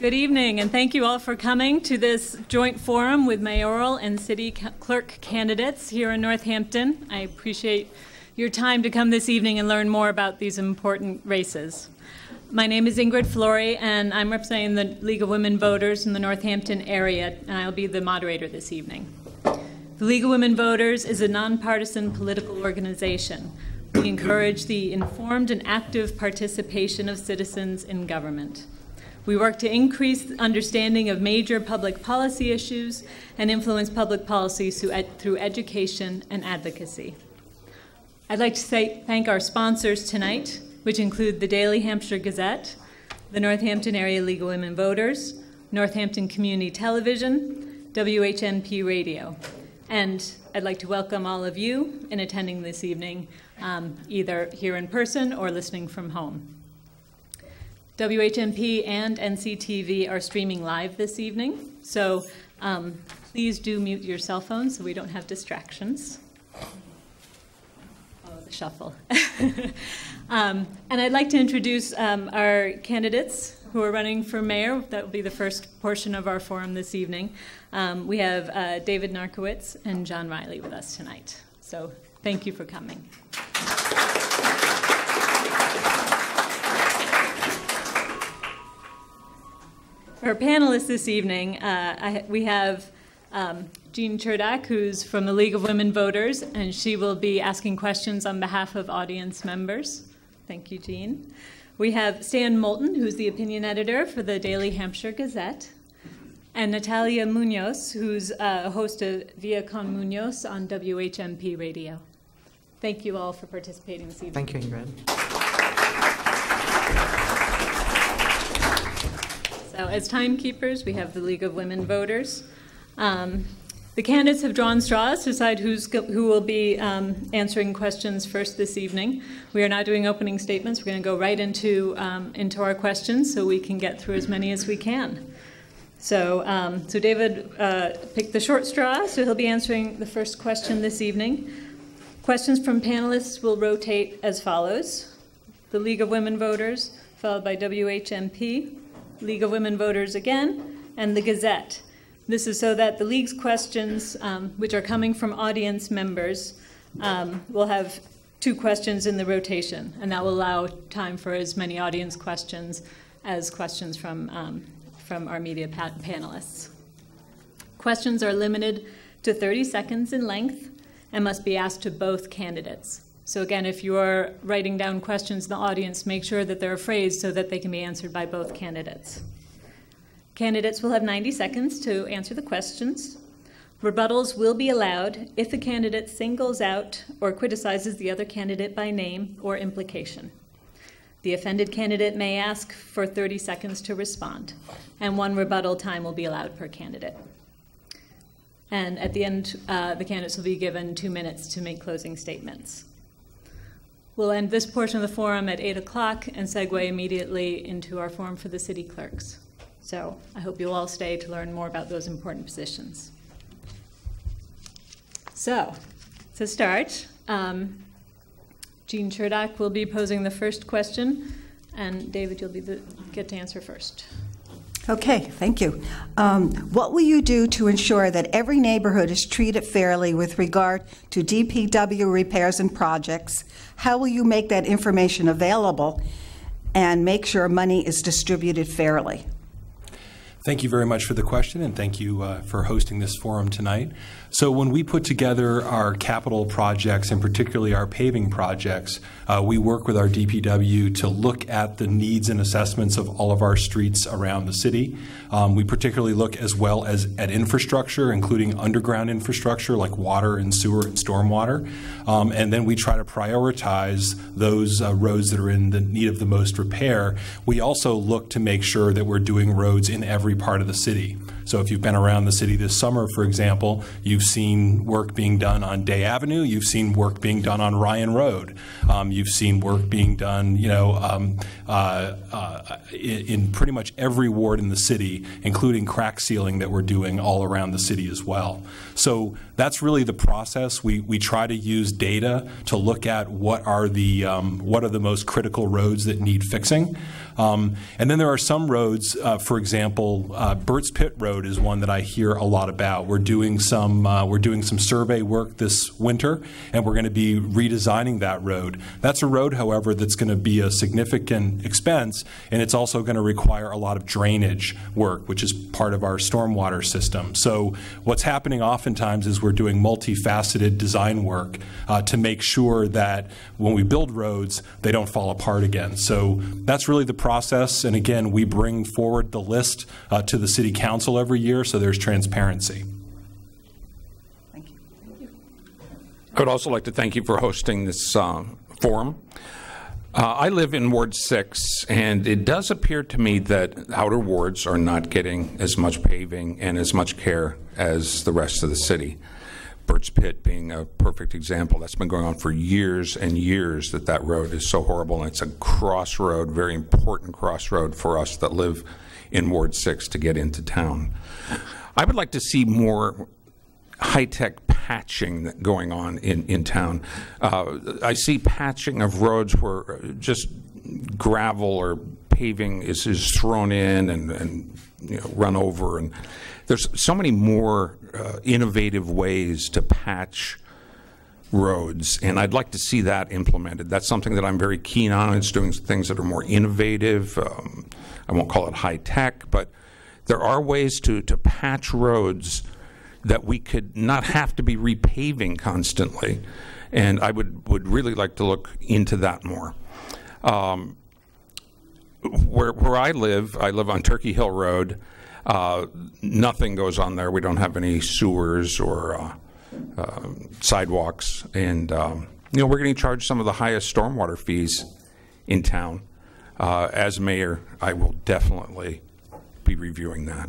Good evening, and thank you all for coming to this joint forum with mayoral and city clerk candidates here in Northampton. I appreciate your time to come this evening and learn more about these important races. My name is Ingrid Flory, and I'm representing the League of Women Voters in the Northampton area, and I'll be the moderator this evening. The League of Women Voters is a nonpartisan political organization. We encourage the informed and active participation of citizens in government. We work to increase the understanding of major public policy issues and influence public policy through education and advocacy. I'd like to thank our sponsors tonight, which include the Daily Hampshire Gazette, the Northampton Area League of Women Voters, Northampton Community Television, WHMP Radio. And I'd like to welcome all of you in attending this evening, either here in person or listening from home. WHMP and NCTV are streaming live this evening, so please do mute your cell phones so we don't have distractions. Oh, the shuffle. And I'd like to introduce our candidates who are running for mayor. That will be the first portion of our forum this evening. We have David Narkewicz and John Riley with us tonight, so thank you for coming. Our panelists this evening, we have Jean Cherdak, who's from the League of Women Voters, and she will be asking questions on behalf of audience members. Thank you, Jean. We have Stan Moulton, who's the opinion editor for the Daily Hampshire Gazette, and Natalia Munoz, who's a host of Via Con Munoz on WHMP Radio. Thank you all for participating this evening. Thank you, Ingrid. So as timekeepers, we have the League of Women Voters. The candidates have drawn straws to decide who will be answering questions first this evening. We are not doing opening statements. We're going to go right into our questions so we can get through as many as we can. So, David picked the short straw, so he'll be answering the first question this evening. Questions from panelists will rotate as follows: the League of Women Voters, followed by WHMP, League of Women Voters again, and the Gazette. This is so that the League's questions, which are coming from audience members, will have two questions in the rotation, and that will allow time for as many audience questions as questions from our media panelists. Questions are limited to 30 seconds in length and must be asked to both candidates. So again, if you are writing down questions in the audience, make sure that they're phrased so that they can be answered by both candidates. Candidates will have 90 seconds to answer the questions. Rebuttals will be allowed if the candidate singles out or criticizes the other candidate by name or implication. The offended candidate may ask for 30 seconds to respond, and one rebuttal time will be allowed per candidate. And at the end, the candidates will be given 2 minutes to make closing statements. We'll end this portion of the forum at 8 o'clock and segue immediately into our forum for the city clerks. So I hope you'll all stay to learn more about those important positions. So to start, Jean Cherdak will be posing the first question, and David, you'll get to answer first. Okay, thank you. What will you do to ensure that every neighborhood is treated fairly with regard to DPW repairs and projects? How will you make that information available and make sure money is distributed fairly? Thank you very much for the question, and thank you for hosting this forum tonight. So when we put together our capital projects, and particularly our paving projects, we work with our DPW to look at the needs and assessments of all of our streets around the city. We particularly look as well as at infrastructure, including underground infrastructure like water and sewer and stormwater. And then we try to prioritize those roads that are in the need of the most repair. We also look to make sure that we're doing roads in every part of the city. So if you've been around the city this summer, for example, you've seen work being done on Day Avenue, you've seen work being done on Ryan Road, you've seen work being done, you know, in pretty much every ward in the city, including crack sealing that we're doing all around the city as well. So that's really the process. We try to use data to look at what are the most critical roads that need fixing. And then there are some roads, for example, Burt's Pit Road is one that I hear a lot about. We're doing some survey work this winter, and we're going to be redesigning that road. That's a road, however, that's going to be a significant expense, and it's also going to require a lot of drainage work, which is part of our stormwater system. So what's happening oftentimes is we're doing multifaceted design work to make sure that when we build roads, they don't fall apart again. So that's really the process, and again, we bring forward the list to the City Council every year, so there's transparency. Thank you. Thank you. I would also like to thank you for hosting this forum. I live in Ward 6, and it does appear to me that outer wards are not getting as much paving and as much care as the rest of the city. Burt's Pit being a perfect example. That's been going on for years and years, that that road is so horrible, and it's a crossroad, very important crossroad for us that live in Ward 6 to get into town. I would like to see more high-tech patching going on in town. I see patching of roads where just gravel or paving is thrown in and you know, run over, and there's so many more innovative ways to patch roads, and I'd like to see that implemented. That's something that I'm very keen on. It's doing things that are more innovative. I won't call it high-tech, but there are ways to patch roads that we could not have to be repaving constantly, and I would really like to look into that more. Where I live on Turkey Hill Road. Nothing goes on there. We don't have any sewers or sidewalks, and you know, we're getting charged some of the highest stormwater fees in town. As mayor, I will definitely be reviewing that.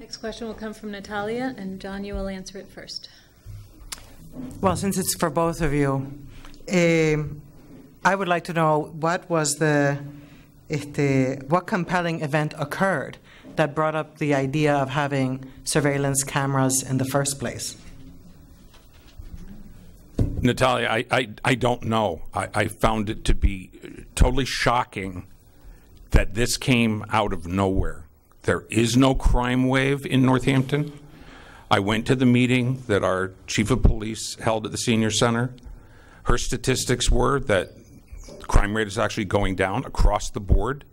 Next question will come from Natalia, and John, you will answer it first. Well, since it's for both of you, I would like to know what was what compelling event occurred that brought up the idea of having surveillance cameras in the first place? Natalia, I don't know. I found it to be totally shocking that this came out of nowhere. There is no crime wave in Northampton. I went to the meeting that our chief of police held at the senior center. Her statistics were that the crime rate is actually going down across the board.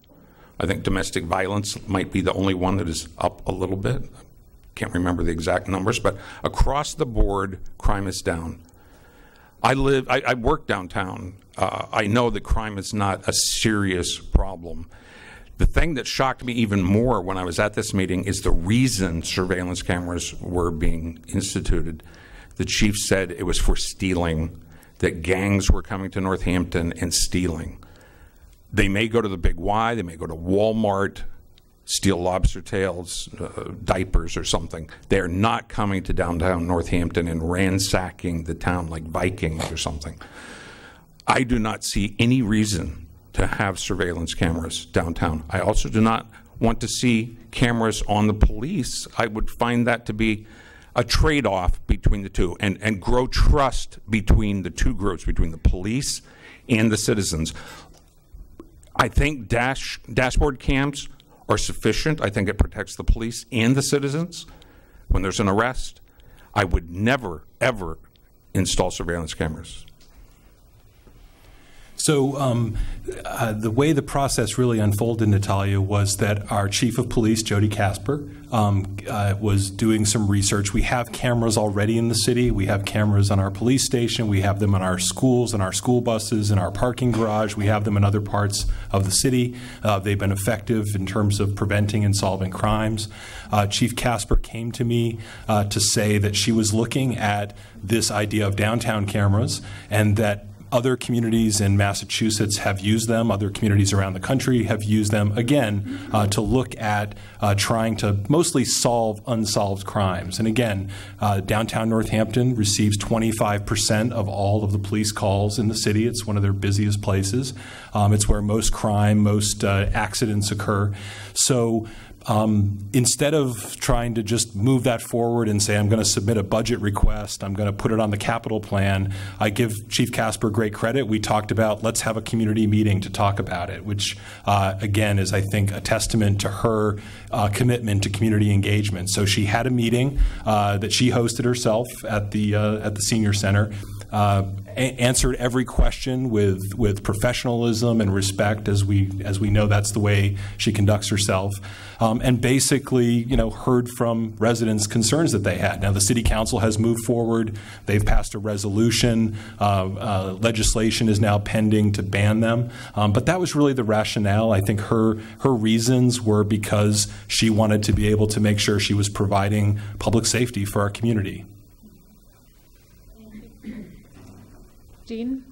I think domestic violence might be the only one that is up a little bit. I can't remember the exact numbers, but across the board, crime is down. I work downtown. I know that crime is not a serious problem. The thing that shocked me even more when I was at this meeting is the reason surveillance cameras were being instituted. The chief said it was for stealing, that gangs were coming to Northampton and stealing. They may go to the Big Y, they may go to Walmart, steal lobster tails, diapers or something. They're not coming to downtown Northampton and ransacking the town like Vikings or something. I do not see any reason to have surveillance cameras downtown. I also do not want to see cameras on the police. I would find that to be a trade-off between the two, and grow trust between the two groups, between the police and the citizens. I think dashboard cams are sufficient. I think it protects the police and the citizens when there's an arrest. I would never, ever install surveillance cameras. So the way the process really unfolded, Natalia, was that our chief of police, Jody Casper, was doing some research. We have cameras already in the city. We have cameras on our police station. We have them on our schools, on our school buses, in our parking garage. We have them in other parts of the city. They've been effective in terms of preventing and solving crimes. Chief Casper came to me to say that she was looking at this idea of downtown cameras, and that Other communities in Massachusetts have used them. Other communities around the country have used them, again, to look at trying to mostly solve unsolved crimes. And again, downtown Northampton receives 25% of all of the police calls in the city. It's one of their busiest places. It's where most crime, most accidents occur. So instead of trying to just move that forward and say, I'm going to submit a budget request, I'm going to put it on the capital plan, I give Chief Casper great credit. We talked about, let's have a community meeting to talk about it, which, again, is, I think, a testament to her commitment to community engagement. So she had a meeting that she hosted herself at the senior center. Answered every question with professionalism and respect, as we know that's the way she conducts herself, and basically, you know, heard from residents' concerns that they had. Now the city council has moved forward; they've passed a resolution. Legislation is now pending to ban them, but that was really the rationale. I think her reasons were because she wanted to be able to make sure she was providing public safety for our community. Jean,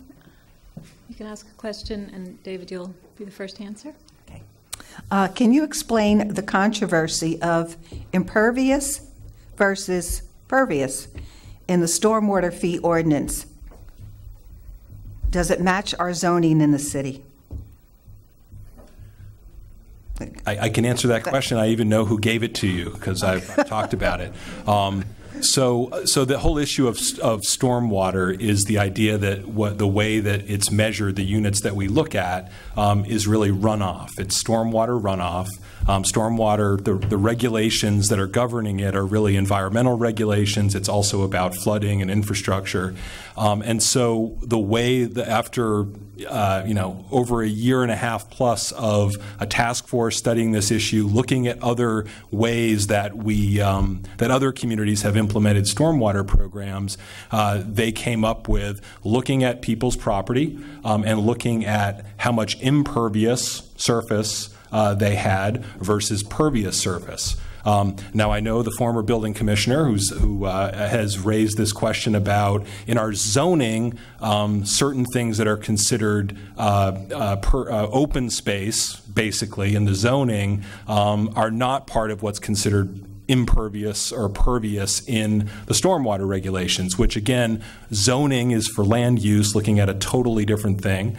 you can ask a question, and David, you'll be the first to answer. Okay. Can you explain the controversy of impervious versus pervious in the stormwater fee ordinance? Does it match our zoning in the city? I can answer that question. I even know who gave it to you because I've talked about it. So the whole issue of stormwater is the idea that the way that it's measured, the units that we look at, is really runoff. It's stormwater runoff. Stormwater, the regulations that are governing it are really environmental regulations. It's also about flooding and infrastructure. And so the way that after, you know, over a year and a half plus of a task force studying this issue, looking at other ways that we, that other communities have implemented stormwater programs, they came up with looking at people's property and looking at how much impervious surface they had versus pervious surface. Now I know the former building commissioner who has raised this question about in our zoning certain things that are considered open space basically in the zoning are not part of what's considered impervious or pervious in the stormwater regulations, which again, zoning is for land use, looking at a totally different thing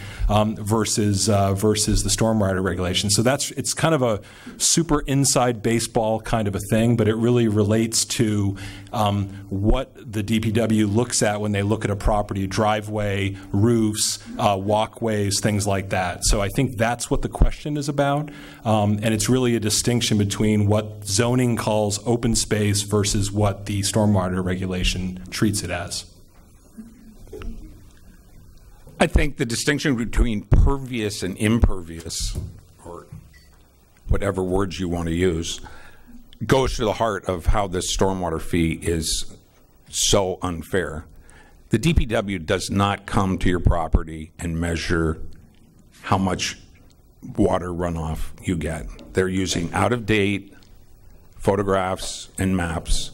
versus the stormwater regulations. So that's, it's kind of a super inside baseball kind of a thing, but it really relates to what the DPW looks at when they look at a property, driveway, roofs, walkways, things like that. So I think that's what the question is about, and it's really a distinction between what zoning calls open space versus what the stormwater regulation treats it as. I think the distinction between pervious and impervious, or whatever words you want to use, goes to the heart of how this stormwater fee is so unfair. The DPW does not come to your property and measure how much water runoff you get. They're using out-of-date photographs and maps.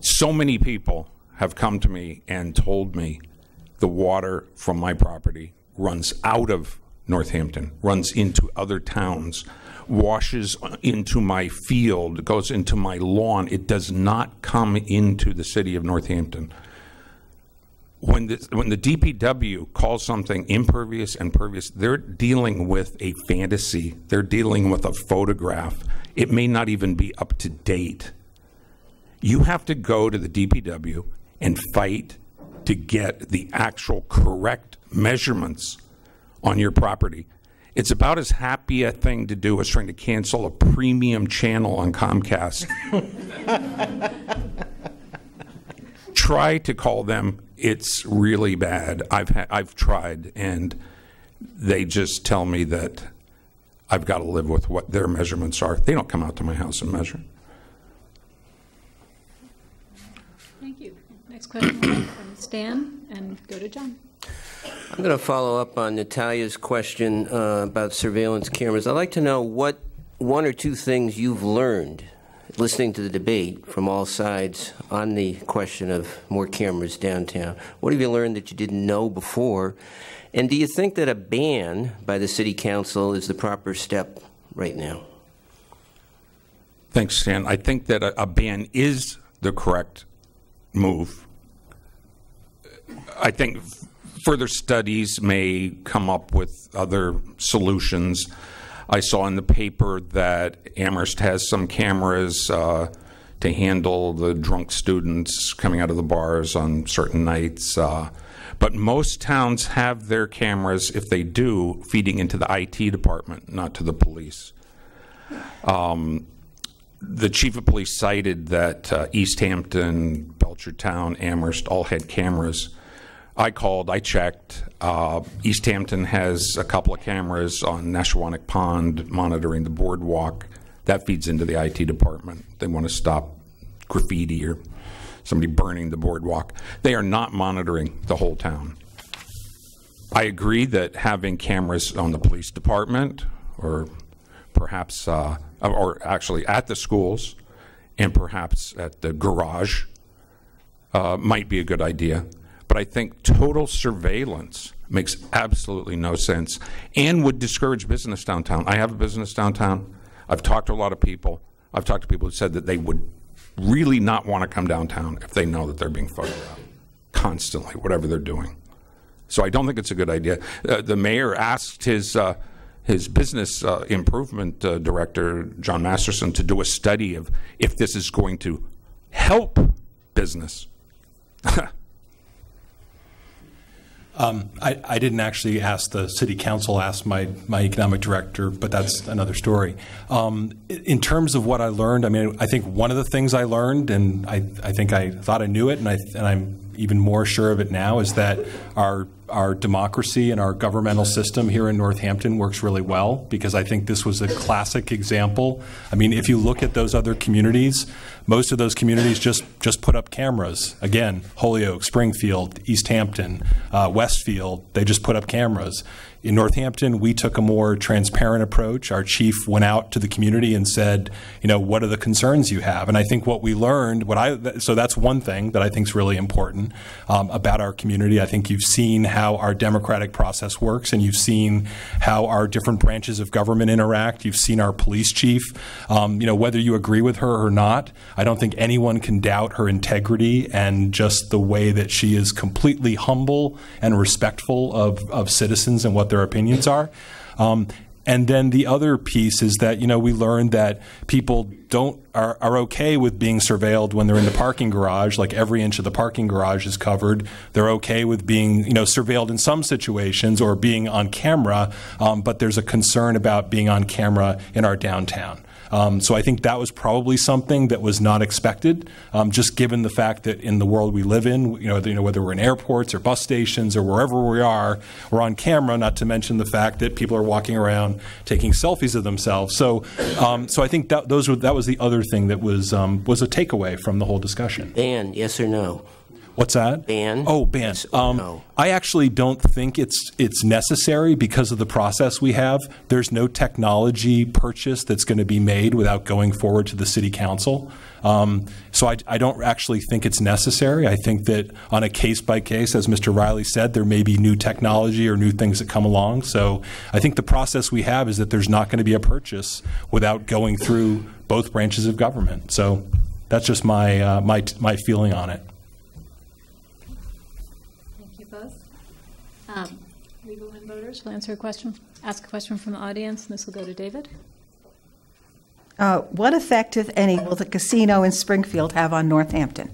So many people have come to me and told me the water from my property runs out of Northampton, runs into other towns, washes into my field, goes into my lawn. It does not come into the city of Northampton. When the DPW calls something impervious and pervious, they're dealing with a fantasy. They're dealing with a photograph. It may not even be up to date. You have to go to the DPW and fight to get the actual correct measurements on your property. It's about as happy a thing to do as trying to cancel a premium channel on Comcast. Try to call them, it's really bad. I've tried, and they just tell me that I've got to live with what their measurements are. They don't come out to my house and measure. Thank you. Next question from Stan, and go to John. I'm going to follow up on Natalia's question about surveillance cameras. I'd like to know what one or two things you've learned listening to the debate from all sides on the question of more cameras downtown. What have you learned that you didn't know before? And do you think that a ban by the City Council is the proper step right now? Thanks, Stan. I think that a ban is the correct move. I think further studies may come up with other solutions. I saw in the paper that Amherst has some cameras to handle the drunk students coming out of the bars on certain nights. But most towns have their cameras, if they do, feeding into the IT department, not to the police. The chief of police cited that East Hampton, Belchertown, Amherst all had cameras. I called, I checked. East Hampton has a couple of cameras on Nashawanic Pond monitoring the boardwalk. That feeds into the IT department. They want to stop graffiti or somebody burning the boardwalk. They are not monitoring the whole town. I agree that having cameras on the police department or perhaps, or actually at the schools and perhaps at the garage might be a good idea. But I think total surveillance makes absolutely no sense and would discourage business downtown. I have a business downtown. I've talked to a lot of people. I've talked to people who said that they would really not want to come downtown if they know that they're being photographed constantly, whatever they're doing. So I don't think it's a good idea. The mayor asked his business improvement director, John Masterson, to do a study of if this is going to help business. I didn't actually ask the city council, asked my economic director, but that's another story. In terms of what I learned, I mean, I think one of the things I learned, and I think I thought I knew it, and I'm even more sure of it now, is that our democracy and our governmental system here in Northampton works really well, because I think this was a classic example. I mean, if you look at those other communities, most of those communities just put up cameras. Again, Holyoke, Springfield, East Hampton, Westfield, they just put up cameras. In Northampton, we took a more transparent approach. Our chief went out to the community and said, you know, what are the concerns you have? And I think what we learned, so that's one thing that I think is really important about our community. I think you've seen how our democratic process works, and you've seen how our different branches of government interact. You've seen our police chief. You know, whether you agree with her or not, I don't think anyone can doubt her integrity and just the way that she is completely humble and respectful of citizens and what their opinions are. And then the other piece is that, you know, we learned that people are okay with being surveilled when they're in the parking garage, like every inch of the parking garage is covered. They're okay with being, you know, surveilled in some situations or being on camera, but there's a concern about being on camera in our downtown. So I think that was probably something that was not expected, just given the fact that in the world we live in, you know, whether we're in airports or bus stations or wherever we are, we're on camera, not to mention the fact that people are walking around taking selfies of themselves. So so I think that was the other thing that was a takeaway from the whole discussion. Ban, yes or no? What's that? Ban. Oh, ban. Yes, no. I actually don't think it's necessary because of the process we have. There's no technology purchase that's going to be made without going forward to the city council. So I don't actually think it's necessary. I think that on a case-by-case, as Mr. Riley said, there may be new technology or new things that come along. So I think the process we have is that there's not going to be a purchase without going through both branches of government. So that's just my my feeling on it. League of Women Voters will answer a question, ask a question from the audience, and this will go to David. What effect, if any, will the casino in Springfield have on Northampton?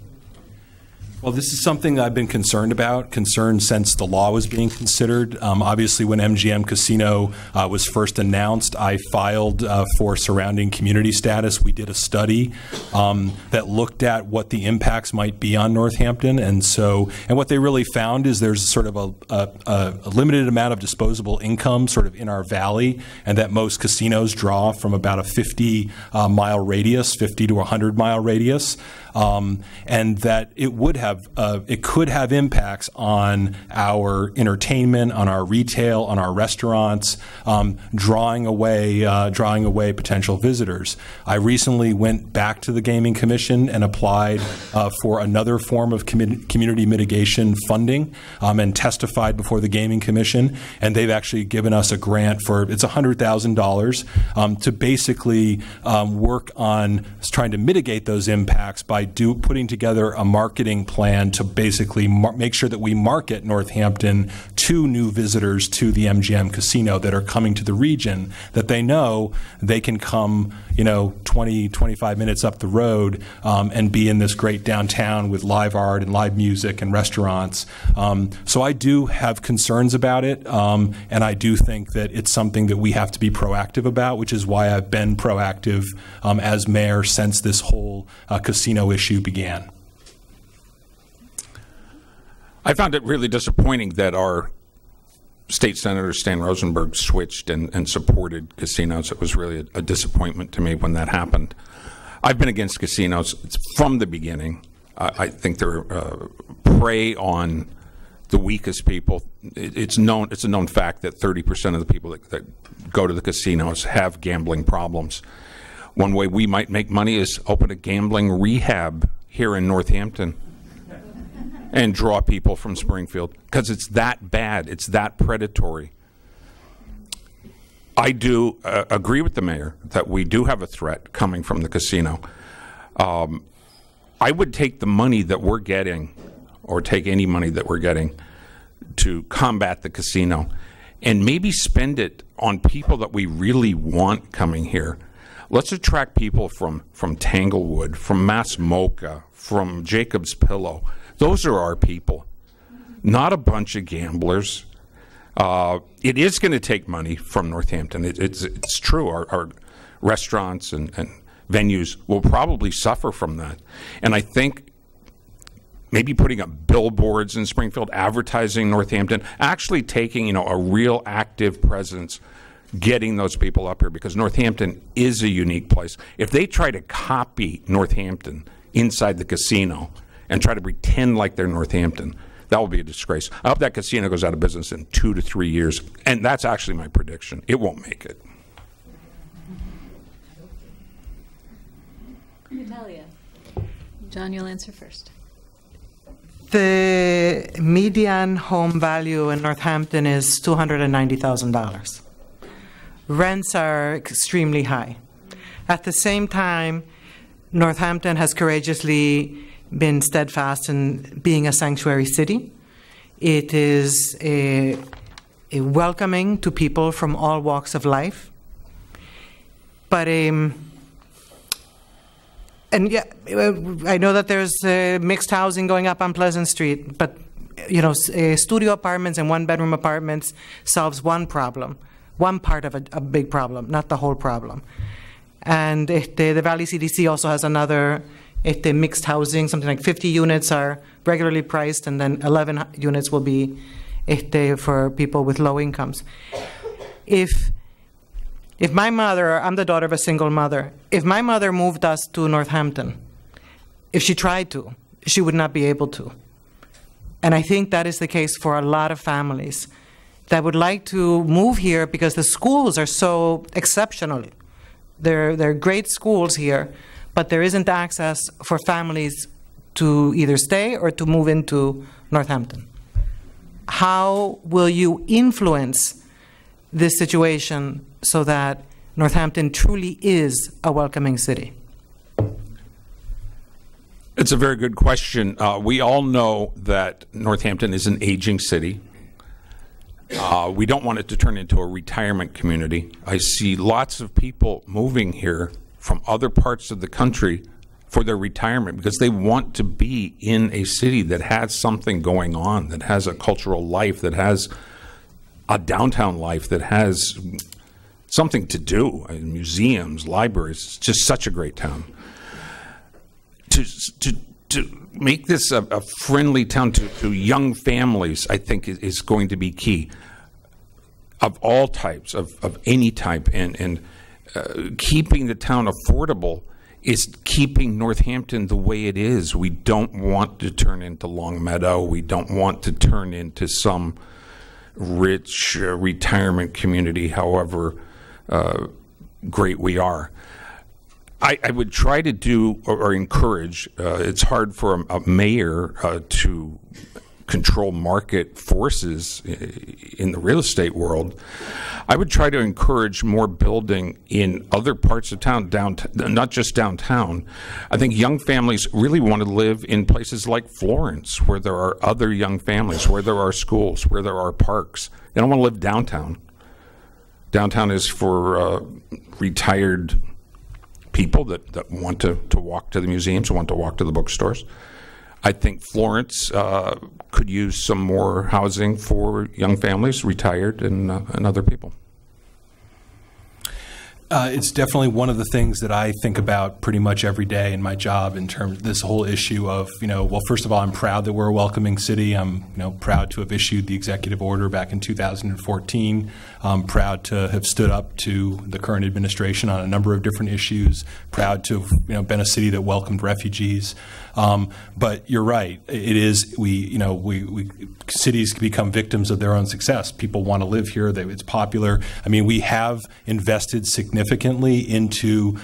Well, this is something that I've been concerned about, since the law was being considered. Obviously, when MGM Casino was first announced, I filed for surrounding community status. We did a study that looked at what the impacts might be on Northampton. And what they really found is there's sort of a limited amount of disposable income sort of in our valley, and that most casinos draw from about a 50-mile radius, 50 to 100-mile radius. and that it would have, it could have impacts on our entertainment, on our retail, on our restaurants, drawing away potential visitors. I recently went back to the Gaming Commission and applied for another form of community mitigation funding, and testified before the Gaming Commission, and they've actually given us a grant for, it's $100,000 to basically work on trying to mitigate those impacts by putting together a marketing plan to basically make sure that we market Northampton to new visitors to the MGM Casino that are coming to the region, that they know they can come, you know, 20, 25 minutes up the road and be in this great downtown with live art and live music and restaurants. So I do have concerns about it, and I do think that it's something that we have to be proactive about, which is why I've been proactive as mayor since this whole casino issue began. I found it really disappointing that our State Senator Stan Rosenberg switched and supported casinos. It was really a disappointment to me when that happened. I've been against casinos from the beginning. I think they're prey on the weakest people. It's a known fact that 30% of the people that go to the casinos have gambling problems. One way we might make money is open a gambling rehab here in Northampton and draw people from Springfield, because it's that bad, it's that predatory. I do agree with the mayor that we do have a threat coming from the casino. I would take the money that we're getting, or take any money that we're getting, to combat the casino, and maybe spend it on people that we really want coming here. Let's attract people from Tanglewood, from Massmoka, from Jacob's Pillow. Those are our people, not a bunch of gamblers. It is going to take money from Northampton. It's true. Our restaurants and venues will probably suffer from that. And I think maybe putting up billboards in Springfield, advertising Northampton, actually taking, you know, a real active presence, getting those people up here, because Northampton is a unique place. If they try to copy Northampton inside the casino and try to pretend like they're Northampton, that will be a disgrace. I hope that casino goes out of business in 2 to 3 years, and that's actually my prediction. It won't make it. Natalia. John, you'll answer first. The median home value in Northampton is $290,000. Rents are extremely high. At the same time, Northampton has courageously been steadfast in being a sanctuary city. It is a welcoming to people from all walks of life. But and yeah, I know that there's mixed housing going up on Pleasant Street, but you know, studio apartments and one-bedroom apartments solves one problem, one part of a big problem, not the whole problem. And the Valley CDC also has another. If they mixed housing, something like 50 units are regularly priced, and then 11 units will be for people with low incomes. If my mother, I'm the daughter of a single mother, if my mother moved us to Northampton, if she tried to, she would not be able to. And I think that is the case for a lot of families that would like to move here because the schools are so exceptional. They're great schools here, but there isn't access for families to either stay or to move into Northampton. How will you influence this situation so that Northampton truly is a welcoming city? It's a very good question. We all know that Northampton is an aging city. We don't want it to turn into a retirement community. I see lots of people moving here from other parts of the country for their retirement because they want to be in a city that has something going on, that has a cultural life, that has a downtown life, that has something to do, museums, libraries. It's just such a great town. To make this a friendly town to young families, I think is going to be key, of all types, of any type, and keeping the town affordable is keeping Northampton the way it is. We don't want to turn into Long Meadow. We don't want to turn into some rich retirement community, however great we are. I would try to do or encourage, it's hard for a mayor to control market forces in the real estate world. I would try to encourage more building in other parts of town, downtown, not just downtown. I think young families really want to live in places like Florence, where there are other young families, where there are schools, where there are parks. They don't want to live downtown. Downtown is for retired people that want to walk to the museums, want to walk to the bookstores. I think Florence could use some more housing for young families, retired, and other people. It's definitely one of the things that I think about pretty much every day in my job in terms of this whole issue of, you know, well, first of all, I'm proud that we're a welcoming city. I'm, you know, proud to have issued the executive order back in 2014. I'm proud to have stood up to the current administration on a number of different issues. Proud to have, you know, been a city that welcomed refugees. But you're right. It is, we cities become victims of their own success. People want to live here. It's popular. I mean, we have invested significantly into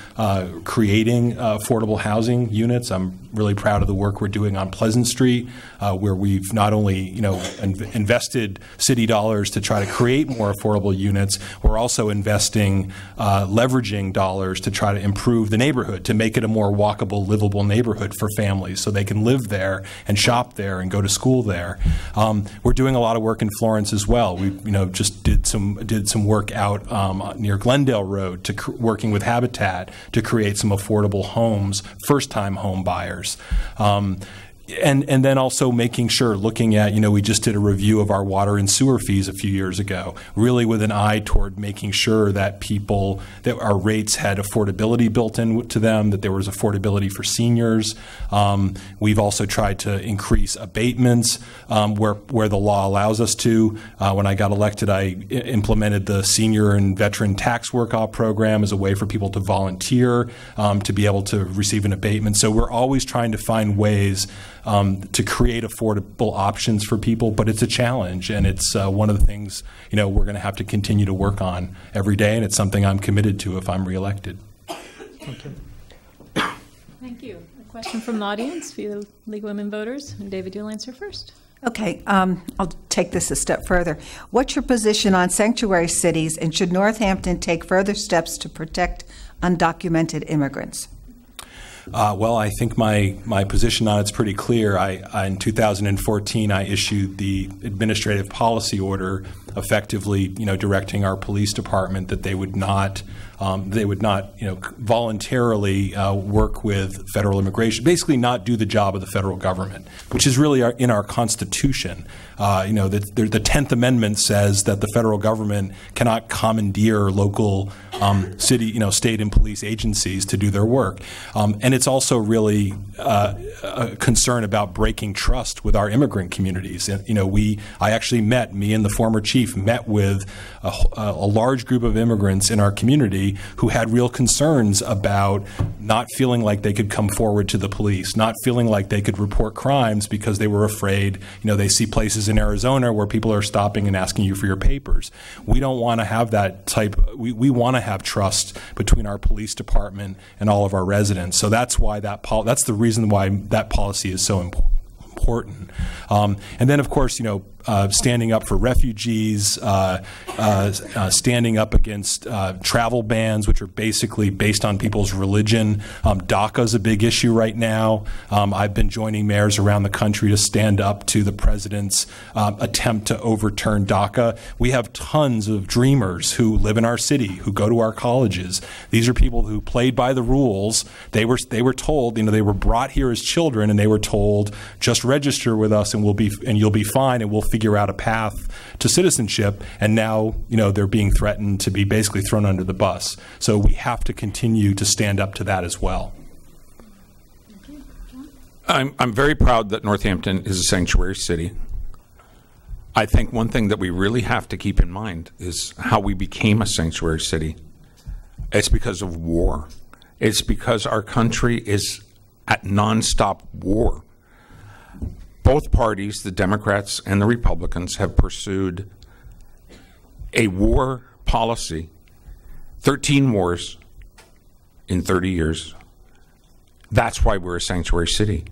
creating affordable housing units. I'm really proud of the work we're doing on Pleasant Street, where we've not only, you know, invested city dollars to try to create more affordable units, we're also investing, leveraging dollars to try to improve the neighborhood, to make it a more walkable, livable neighborhood for families so they can live there and shop there and go to school there. We're doing a lot of work in Florence as well. We, you know, just did some work out near Glendale Road to working with Habitat to create some affordable homes, first-time home buyers. And then also making sure, looking at, you know, we just did a review of our water and sewer fees a few years ago, really with an eye toward making sure that people, that our rates had affordability built in to them, that there was affordability for seniors. We've also tried to increase abatements where the law allows us to. When I got elected, I implemented the senior and veteran tax workoff program as a way for people to volunteer to be able to receive an abatement. So we're always trying to find ways to create affordable options for people, but it's a challenge, and it's one of the things, you know, we're going to have to continue to work on every day, and it's something I'm committed to if I'm reelected. Thank you. Thank you. A question from the audience for the League of Women Voters, and David, you'll answer first. Okay, I'll take this a step further. What's your position on sanctuary cities, and should Northampton take further steps to protect undocumented immigrants? Well, I think my position on it's pretty clear. In 2014, I issued the administrative policy order, effectively, you know, directing our police department that they would not, you know, voluntarily work with federal immigration. Basically, not do the job of the federal government, which is really in our Constitution. You know, the 10th Amendment says that the federal government cannot commandeer local city, you know, state and police agencies to do their work. And it's also really a concern about breaking trust with our immigrant communities. And, you know, I actually me and the former chief met with a large group of immigrants in our community who had real concerns about not feeling like they could come forward to the police, not feeling like they could report crimes because they were afraid, you know, they see places in Arizona where people are stopping and asking you for your papers. We don't want to have that type. We want to have trust between our police department and all of our residents. So that's why that's the reason why that policy is so important. And then, of course, you know, standing up for refugees, standing up against travel bans, which are basically based on people's religion. DACA is a big issue right now. I've been joining mayors around the country to stand up to the president's attempt to overturn DACA. We have tons of dreamers who live in our city, who go to our colleges. These are people who played by the rules. They were told, you know, they were brought here as children, and they were told, just register with us, and you'll be fine, and we'll figure out a path to citizenship. And now, you know, they're being threatened to be basically thrown under the bus. So we have to continue to stand up to that as well. I'm very proud that Northampton is a sanctuary city. I think one thing that we really have to keep in mind is how we became a sanctuary city. It's because of war. It's because our country is at nonstop war. Both parties, the Democrats and the Republicans, have pursued a war policy, 13 wars in 30 years. That's why we're a sanctuary city.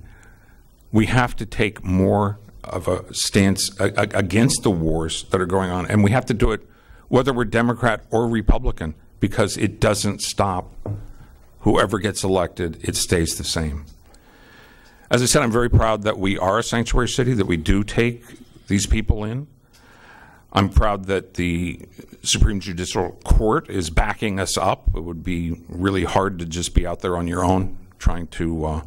We have to take more of a stance against the wars that are going on, and we have to do it whether we're Democrat or Republican, because it doesn't stop. Whoever gets elected, it stays the same. As I said, I'm very proud that we are a sanctuary city, that we do take these people in. I'm proud that the Supreme Judicial Court is backing us up. It would be really hard to just be out there on your own trying to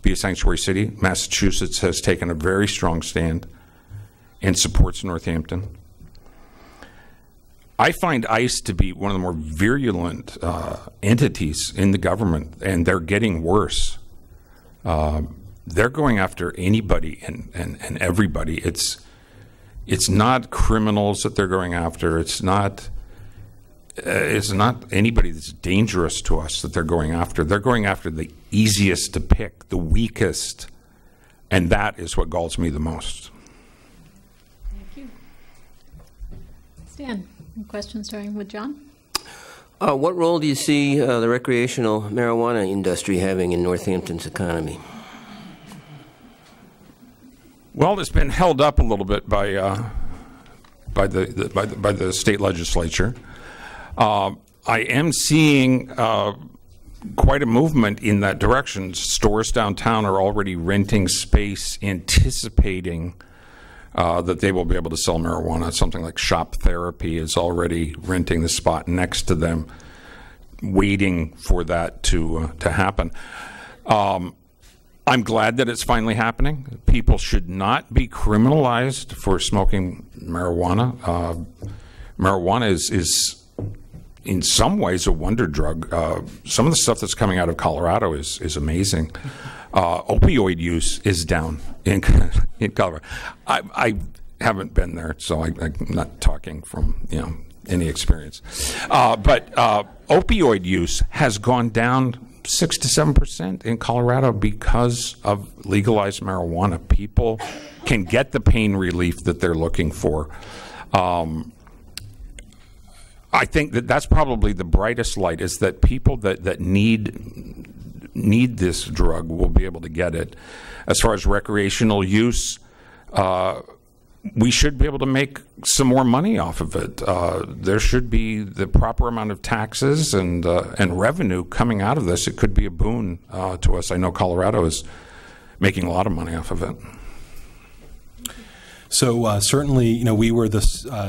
be a sanctuary city. Massachusetts has taken a very strong stand and supports Northampton. I find ICE to be one of the more virulent entities in the government, and they're getting worse. They're going after anybody and everybody. It's not criminals that they're going after. It's not anybody that's dangerous to us that they're going after. They're going after the easiest to pick, the weakest, and that is what galls me the most. Thank you. Stan, questions starting with John? What role do you see the recreational marijuana industry having in Northampton's economy? Well, it's been held up a little bit by the state legislature. I am seeing quite a movement in that direction. Stores downtown are already renting space, anticipating that they will be able to sell marijuana. Something like Shop Therapy is already renting the spot next to them, waiting for that to happen. I'm glad that it's finally happening. People should not be criminalized for smoking marijuana. Marijuana is in some ways a wonder drug. Some of the stuff that's coming out of Colorado is amazing. Opioid use is down in Colorado. I haven't been there, so I'm not talking from any experience. But opioid use has gone down 6 to 7% in Colorado because of legalized marijuana. People can get the pain relief that they're looking for. I think that's probably the brightest light, is that people that need this drug will be able to get it. As far as recreational use, we should be able to make some more money off of it. There should be the proper amount of taxes and revenue coming out of this. It could be a boon to us. I know Colorado is making a lot of money off of it. So certainly, we were the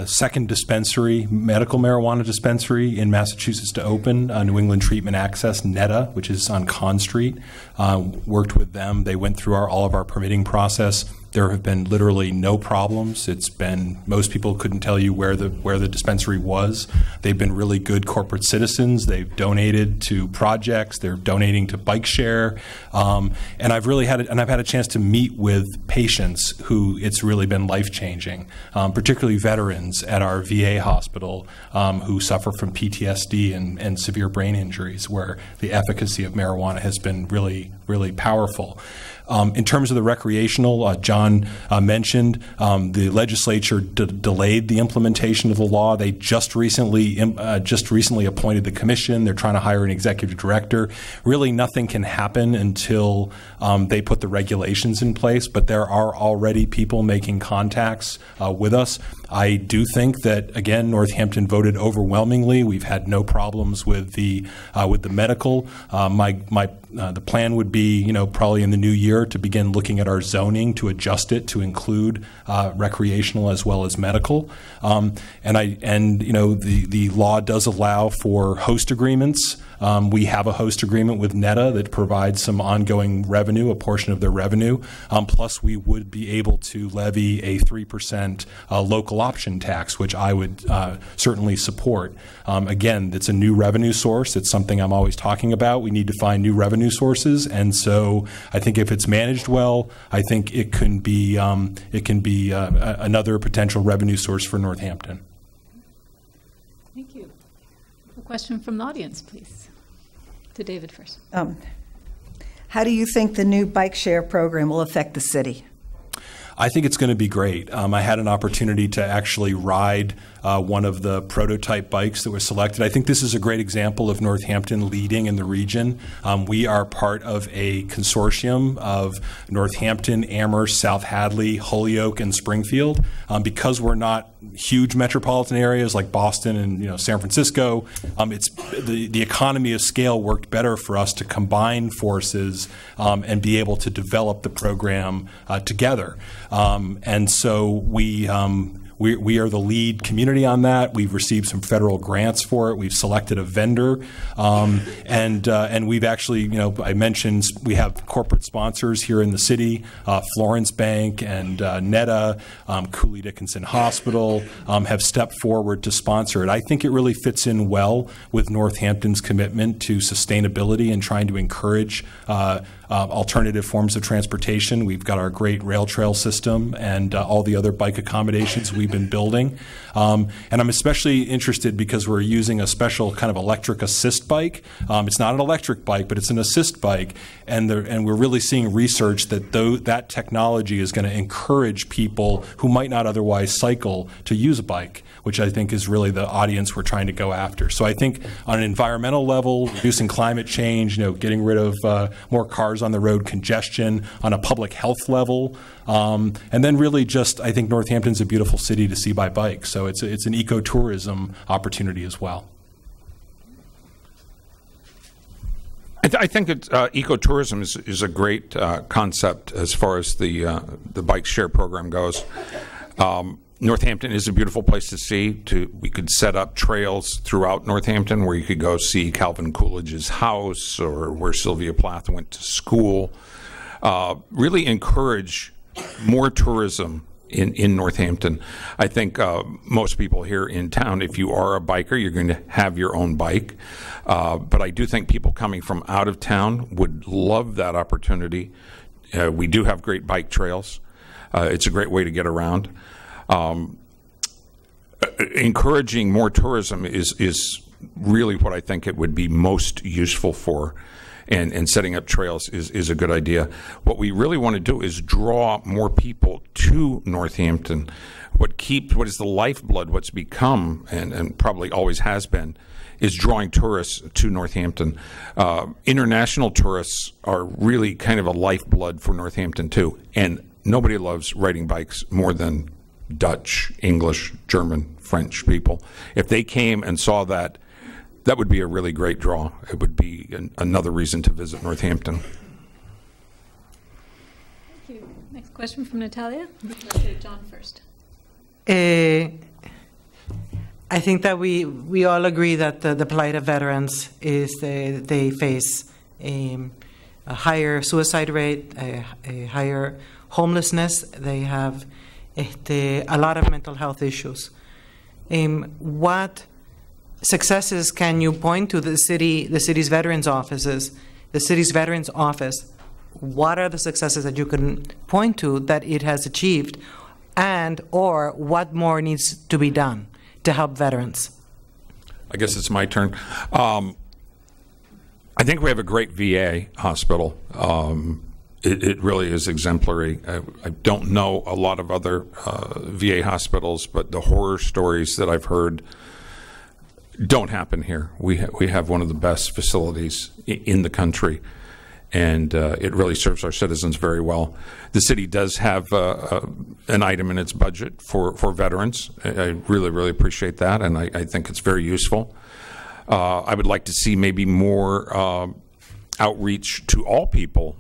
second dispensary, medical marijuana dispensary in Massachusetts to open. New England Treatment Access, NETA, which is on Con Street, worked with them. They went through all of our permitting process. There have been literally no problems. It's been, most people couldn't tell you where the dispensary was. They've been really good corporate citizens. They've donated to projects. They're donating to bike share. And I've really had, I've had a chance to meet with patients who it's really been life-changing, particularly veterans at our VA hospital who suffer from PTSD and severe brain injuries, where the efficacy of marijuana has been really, really powerful. In terms of the recreational, John mentioned the legislature delayed the implementation of the law. They just recently appointed the commission. They're trying to hire an executive director. Really, nothing can happen until they put the regulations in place. But there are already people making contacts with us. I do think that, again, Northampton voted overwhelmingly. We've had no problems with the medical. The plan would be, probably in the new year to begin looking at our zoning to adjust it to include recreational as well as medical. The law does allow for host agreements. We have a host agreement with NETA that provides some ongoing revenue, a portion of their revenue. Plus, we would be able to levy a 3% local option tax, which I would certainly support. Again, it's a new revenue source. It's something I'm always talking about. We need to find new revenue sources, and so I think if it's managed well, I think it can be another potential revenue source for Northampton. Thank you. A question from the audience, please. to David first. How do you think the new bike share program will affect the city? I think it's going to be great. I had an opportunity to actually ride one of the prototype bikes that was selected. I think this is a great example of Northampton leading in the region. We are part of a consortium of Northampton, Amherst, South Hadley, Holyoke, and Springfield. Because we're not huge metropolitan areas like Boston and San Francisco, it's the economy of scale worked better for us to combine forces and be able to develop the program together. And so we are the lead community on that. We've received some federal grants for it. We've selected a vendor, and we've actually, I mentioned we have corporate sponsors here in the city: Florence Bank and Netta, Cooley Dickinson Hospital have stepped forward to sponsor it. I think it really fits in well with Northampton's commitment to sustainability and trying to encourage alternative forms of transportation. We've got our great rail trail system and all the other bike accommodations we've been building. And I'm especially interested because we're using a special kind of electric assist bike. It's not an electric bike, but it's an assist bike. And we're really seeing research that that technology is going to encourage people who might not otherwise cycle to use a bike, which I think is really the audience we're trying to go after. So I think on an environmental level, reducing climate change, getting rid of more cars on the road, congestion, on a public health level, and then really just I think Northampton's a beautiful city to see by bike. So it's an ecotourism opportunity as well. I think ecotourism is a great concept as far as the bike share program goes. Northampton is a beautiful place to see. We could set up trails throughout Northampton where you could go see Calvin Coolidge's house or where Sylvia Plath went to school. Really encourage more tourism in Northampton. I think most people here in town, if you are a biker, you're going to have your own bike. But I do think people coming from out of town would love that opportunity. We do have great bike trails. It's a great way to get around. Encouraging more tourism is really what I think it would be most useful for, and setting up trails is a good idea. What we really want to do is draw more people to Northampton. What is the lifeblood, what's become, and probably always has been, is drawing tourists to Northampton. International tourists are really kind of a lifeblood for Northampton too, and nobody loves riding bikes more than Dutch, English, German, French people. If they came and saw that, that would be a really great draw. It would be another reason to visit Northampton. Thank you. Next question from Natalia. Let's go to John first. I think that we all agree that the plight of veterans is they face a higher suicide rate, a higher homelessness. They have a lot of mental health issues. What successes can you point to the city's veterans offices, the city's veterans office? What are the successes that you can point to that it has achieved, and or what more needs to be done to help veterans? I guess it's my turn. I think we have a great VA hospital. It really is exemplary. I don't know a lot of other VA hospitals, but the horror stories that I've heard don't happen here. We have one of the best facilities in the country, and it really serves our citizens very well. The city does have an item in its budget for veterans. I really, really appreciate that, and I think it's very useful. I would like to see maybe more outreach to all people,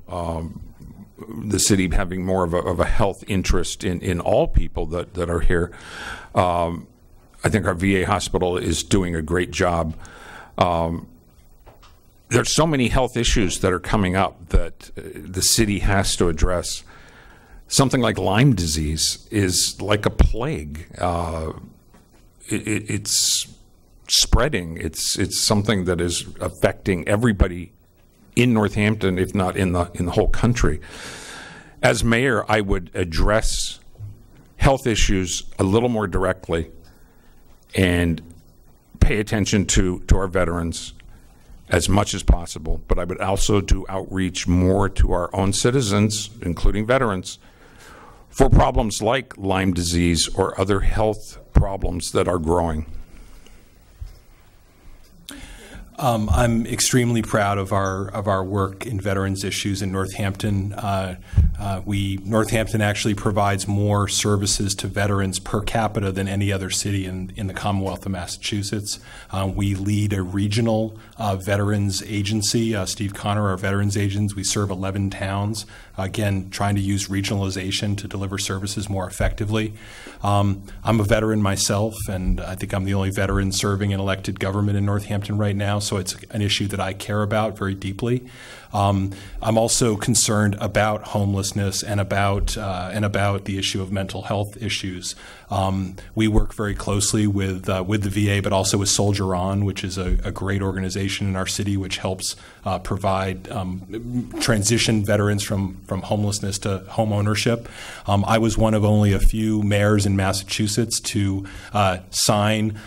the city having more of a health interest in all people that are here. I think our VA hospital is doing a great job. There's so many health issues that are coming up that the city has to address. Something like Lyme disease is like a plague. It's spreading. It's something that is affecting everybody in Northampton, if not in the whole country. As mayor, I would address health issues a little more directly and pay attention to our veterans as much as possible, but I would also do outreach more to our own citizens, including veterans, for problems like Lyme disease or other health problems that are growing. I'm extremely proud of our work in veterans issues in Northampton. Northampton actually provides more services to veterans per capita than any other city in the Commonwealth of Massachusetts. We lead a regional veterans agency. Steve Connor, our veterans agents, we serve 11 towns. Again, trying to use regionalization to deliver services more effectively. I'm a veteran myself, and I think I'm the only veteran serving in elected government in Northampton right now, so it's an issue that I care about very deeply. I'm also concerned about homelessness and about the issue of mental health issues. We work very closely with the VA, but also with Soldier On, which is a great organization in our city, which helps provide transition veterans from homelessness to home ownership. I was one of only a few mayors in Massachusetts to sign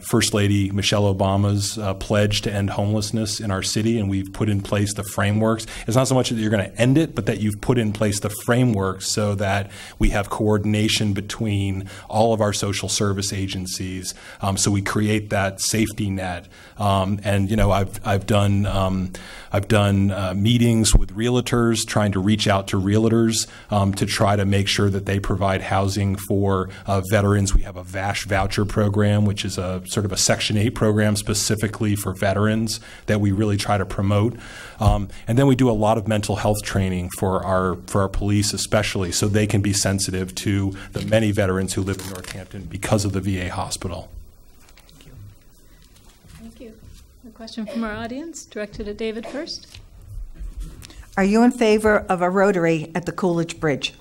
First Lady Michelle Obama's pledge to end homelessness in our city, and we've put in place the frameworks. It's not so much that you're going to end it, but that you've put in place the frameworks so that we have coordination between all of our social service agencies. So we create that safety net. And you know, I've done meetings with realtors, trying to reach out to realtors to try to make sure that they provide housing for veterans. We have a VASH voucher program, which is a sort of a Section 8 program specifically for veterans that we really try to promote. And then we do a lot of mental health training for our police especially, so they can be sensitive to the many veterans who live in Northampton because of the VA hospital. Thank you. Thank you. A question from our audience, directed at David first. Are you in favor of a rotary at the Coolidge Bridge?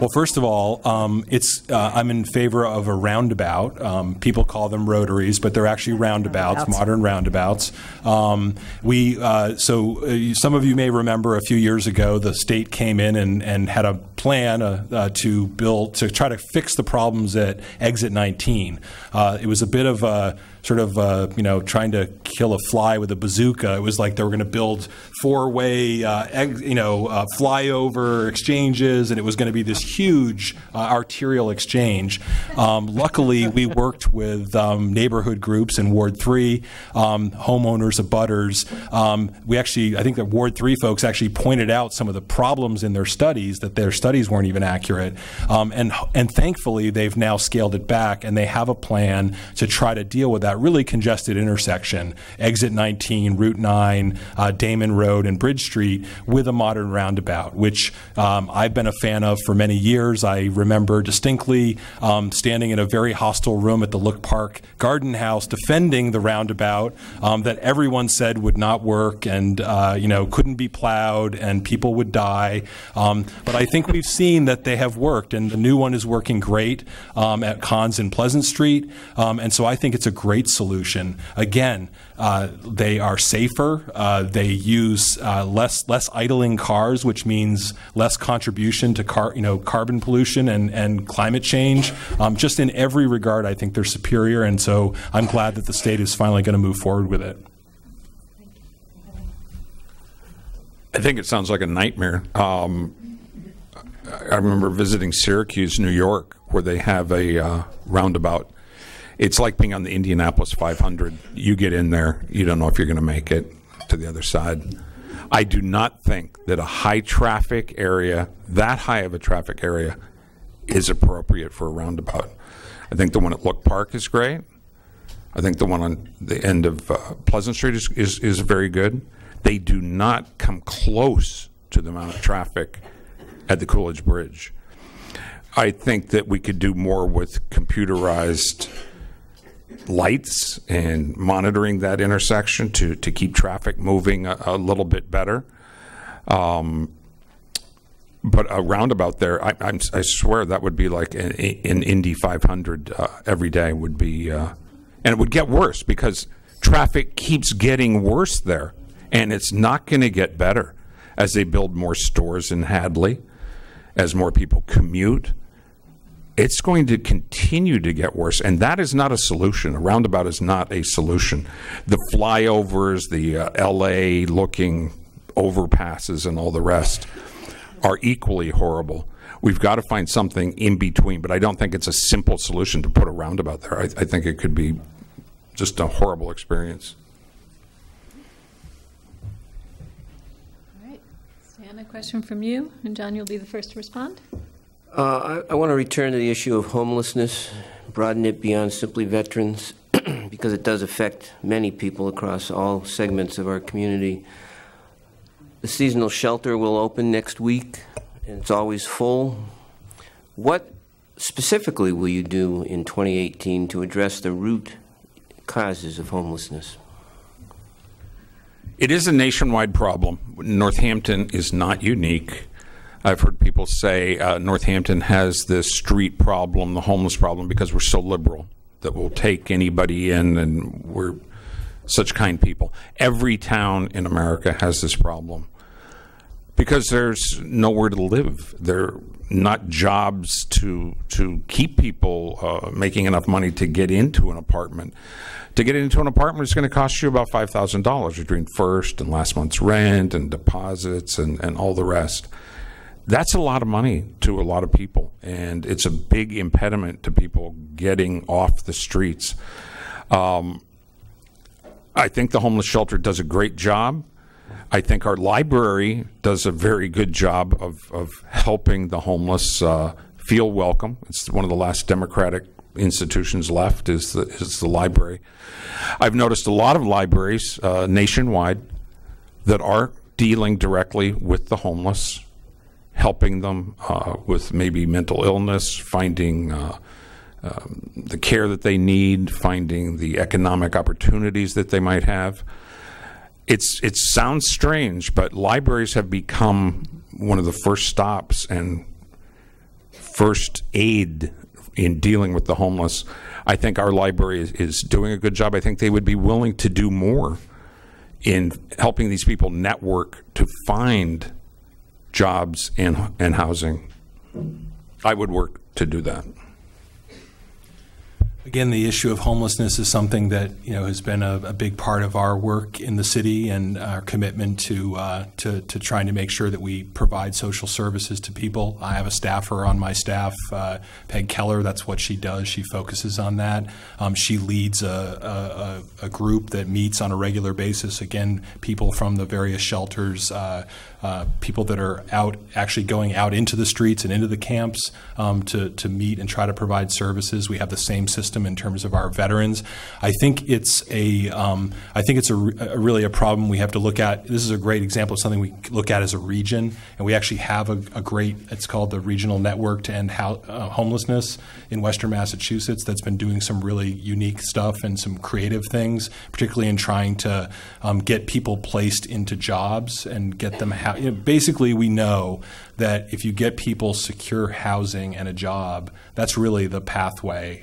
Well, first of all, I'm in favor of a roundabout. People call them rotaries, but they're actually roundabouts, modern roundabouts. Some of you may remember a few years ago, the state came in and had a plan to try to fix the problems at Exit 19. It was a bit of a sort of, you know, trying to kill a fly with a bazooka. It was like they were going to build four-way, flyover exchanges, and it was going to be this huge arterial exchange. Luckily, we worked with neighborhood groups in Ward 3, homeowners, abutters. We actually, I think the Ward 3 folks actually pointed out some of the problems in their studies, that their studies weren't even accurate. And thankfully, they've now scaled it back, and they have a plan to try to deal with that really congested intersection, Exit 19, Route 9, Damon Road, and Bridge Street, with a modern roundabout, which I've been a fan of for many years. I remember distinctly standing in a very hostile room at the Look Park Garden House defending the roundabout that everyone said would not work and you know, couldn't be plowed and people would die. But I think we've seen that they have worked, and the new one is working great at Cons in Pleasant Street. And so I think it's a great solution. Again, they are safer. They use less idling cars, which means less contribution to carbon pollution and climate change. Just in every regard, I think they're superior, and so I'm glad that the state is finally going to move forward with it. I think it sounds like a nightmare. I remember visiting Syracuse, New York, where they have a roundabout. It's like being on the Indianapolis 500. You get in there, you don't know if you're going to make it to the other side. I do not think that a high traffic area, that high of a traffic area, is appropriate for a roundabout. I think the one at Look Park is great. I think the one on the end of Pleasant Street is very good. They do not come close to the amount of traffic at the Coolidge Bridge. I think that we could do more with computerized lights and monitoring that intersection to keep traffic moving a little bit better. But a roundabout there, I swear that would be like an Indy 500 every day would be, and it would get worse because traffic keeps getting worse there, and it's not going to get better as they build more stores in Hadley, as more people commute. it's going to continue to get worse, and that is not a solution. A roundabout is not a solution. The flyovers, the LA-looking overpasses and all the rest are equally horrible. We've got to find something in between, but I don't think it's a simple solution to put a roundabout there. I think it could be just a horrible experience. All right, Stan, a question from you, and John, you'll be the first to respond. I want to return to the issue of homelessness, broaden it beyond simply veterans, because it does affect many people across all segments of our community. The seasonal shelter will open next week, and it's always full. What specifically will you do in 2018 to address the root causes of homelessness? It is a nationwide problem. Northampton is not unique. I've heard people say Northampton has this street problem, the homeless problem, because we're so liberal that we'll take anybody in, and we're such kind people. Every town in America has this problem because there's nowhere to live. There are not jobs to keep people making enough money to get into an apartment. To get into an apartment is going to cost you about $5,000 between first and last month's rent and deposits and all the rest. That's a lot of money to a lot of people, and it's a big impediment to people getting off the streets. I think the homeless shelter does a great job. I think our library does a very good job of helping the homeless feel welcome. It's one of the last democratic institutions left is the library. I've noticed a lot of libraries nationwide that are dealing directly with the homeless, helping them with maybe mental illness, finding the care that they need, finding the economic opportunities that they might have. It sounds strange, but libraries have become one of the first stops and first aid in dealing with the homeless. I think our library is doing a good job. I think they would be willing to do more in helping these people network to find jobs and housing. I would work to do that. Again, the issue of homelessness is something that, you know, has been a big part of our work in the city and our commitment to trying to make sure that we provide social services to people. I have a staffer on my staff, Peg Keller. That's what she does. She focuses on that. She leads a group that meets on a regular basis. Again, people from the various shelters, people that are out, actually going out into the streets and into the camps to meet and try to provide services. We have the same system in terms of our veterans. I think it's really a problem we have to look at. This is a great example of something we look at as a region, and we actually have a great, it's called the Regional Network to End Homelessness in Western Massachusetts, that's been doing some really unique stuff and some creative things, particularly in trying to get people placed into jobs and get them, you know, basically we know that if you get people secure housing and a job, that's really the pathway,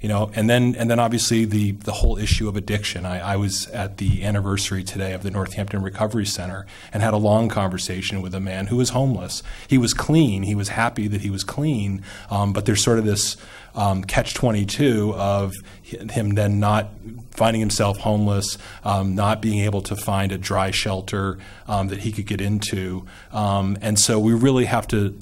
you know. And then obviously the whole issue of addiction. I was at the anniversary today of the Northampton Recovery Center and had a long conversation with a man who was homeless. He was clean. He was happy that he was clean, but there's sort of this catch-22 of him then not finding himself homeless, not being able to find a dry shelter that he could get into. And so we really have to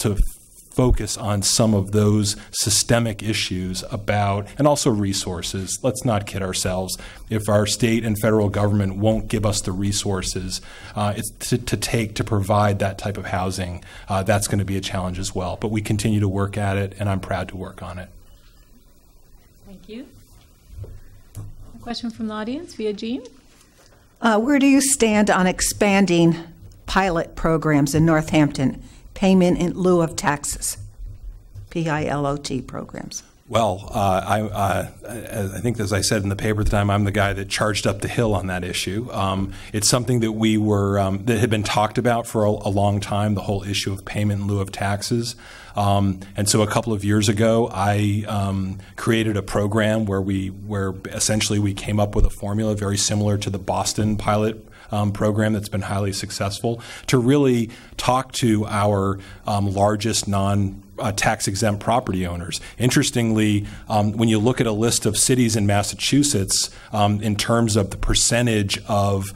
focus on some of those systemic issues about, and also resources. Let's not kid ourselves. If our state and federal government won't give us the resources to provide that type of housing, that's going to be a challenge as well. But we continue to work at it, and I'm proud to work on it. Thank you. A question from the audience via Jean. Where do you stand on expanding pilot programs in Northampton? Payment in lieu of taxes, PILOT programs. Well, I think, as I said in the paper at the time, I'm the guy that charged up the hill on that issue. It's something that we were that had been talked about for a long time, the whole issue of payment in lieu of taxes. And so a couple of years ago, I created a program where essentially we came up with a formula very similar to the Boston pilot program that's been highly successful, to really talk to our largest non tax-exempt property owners. Interestingly, when you look at a list of cities in Massachusetts in terms of the percentage of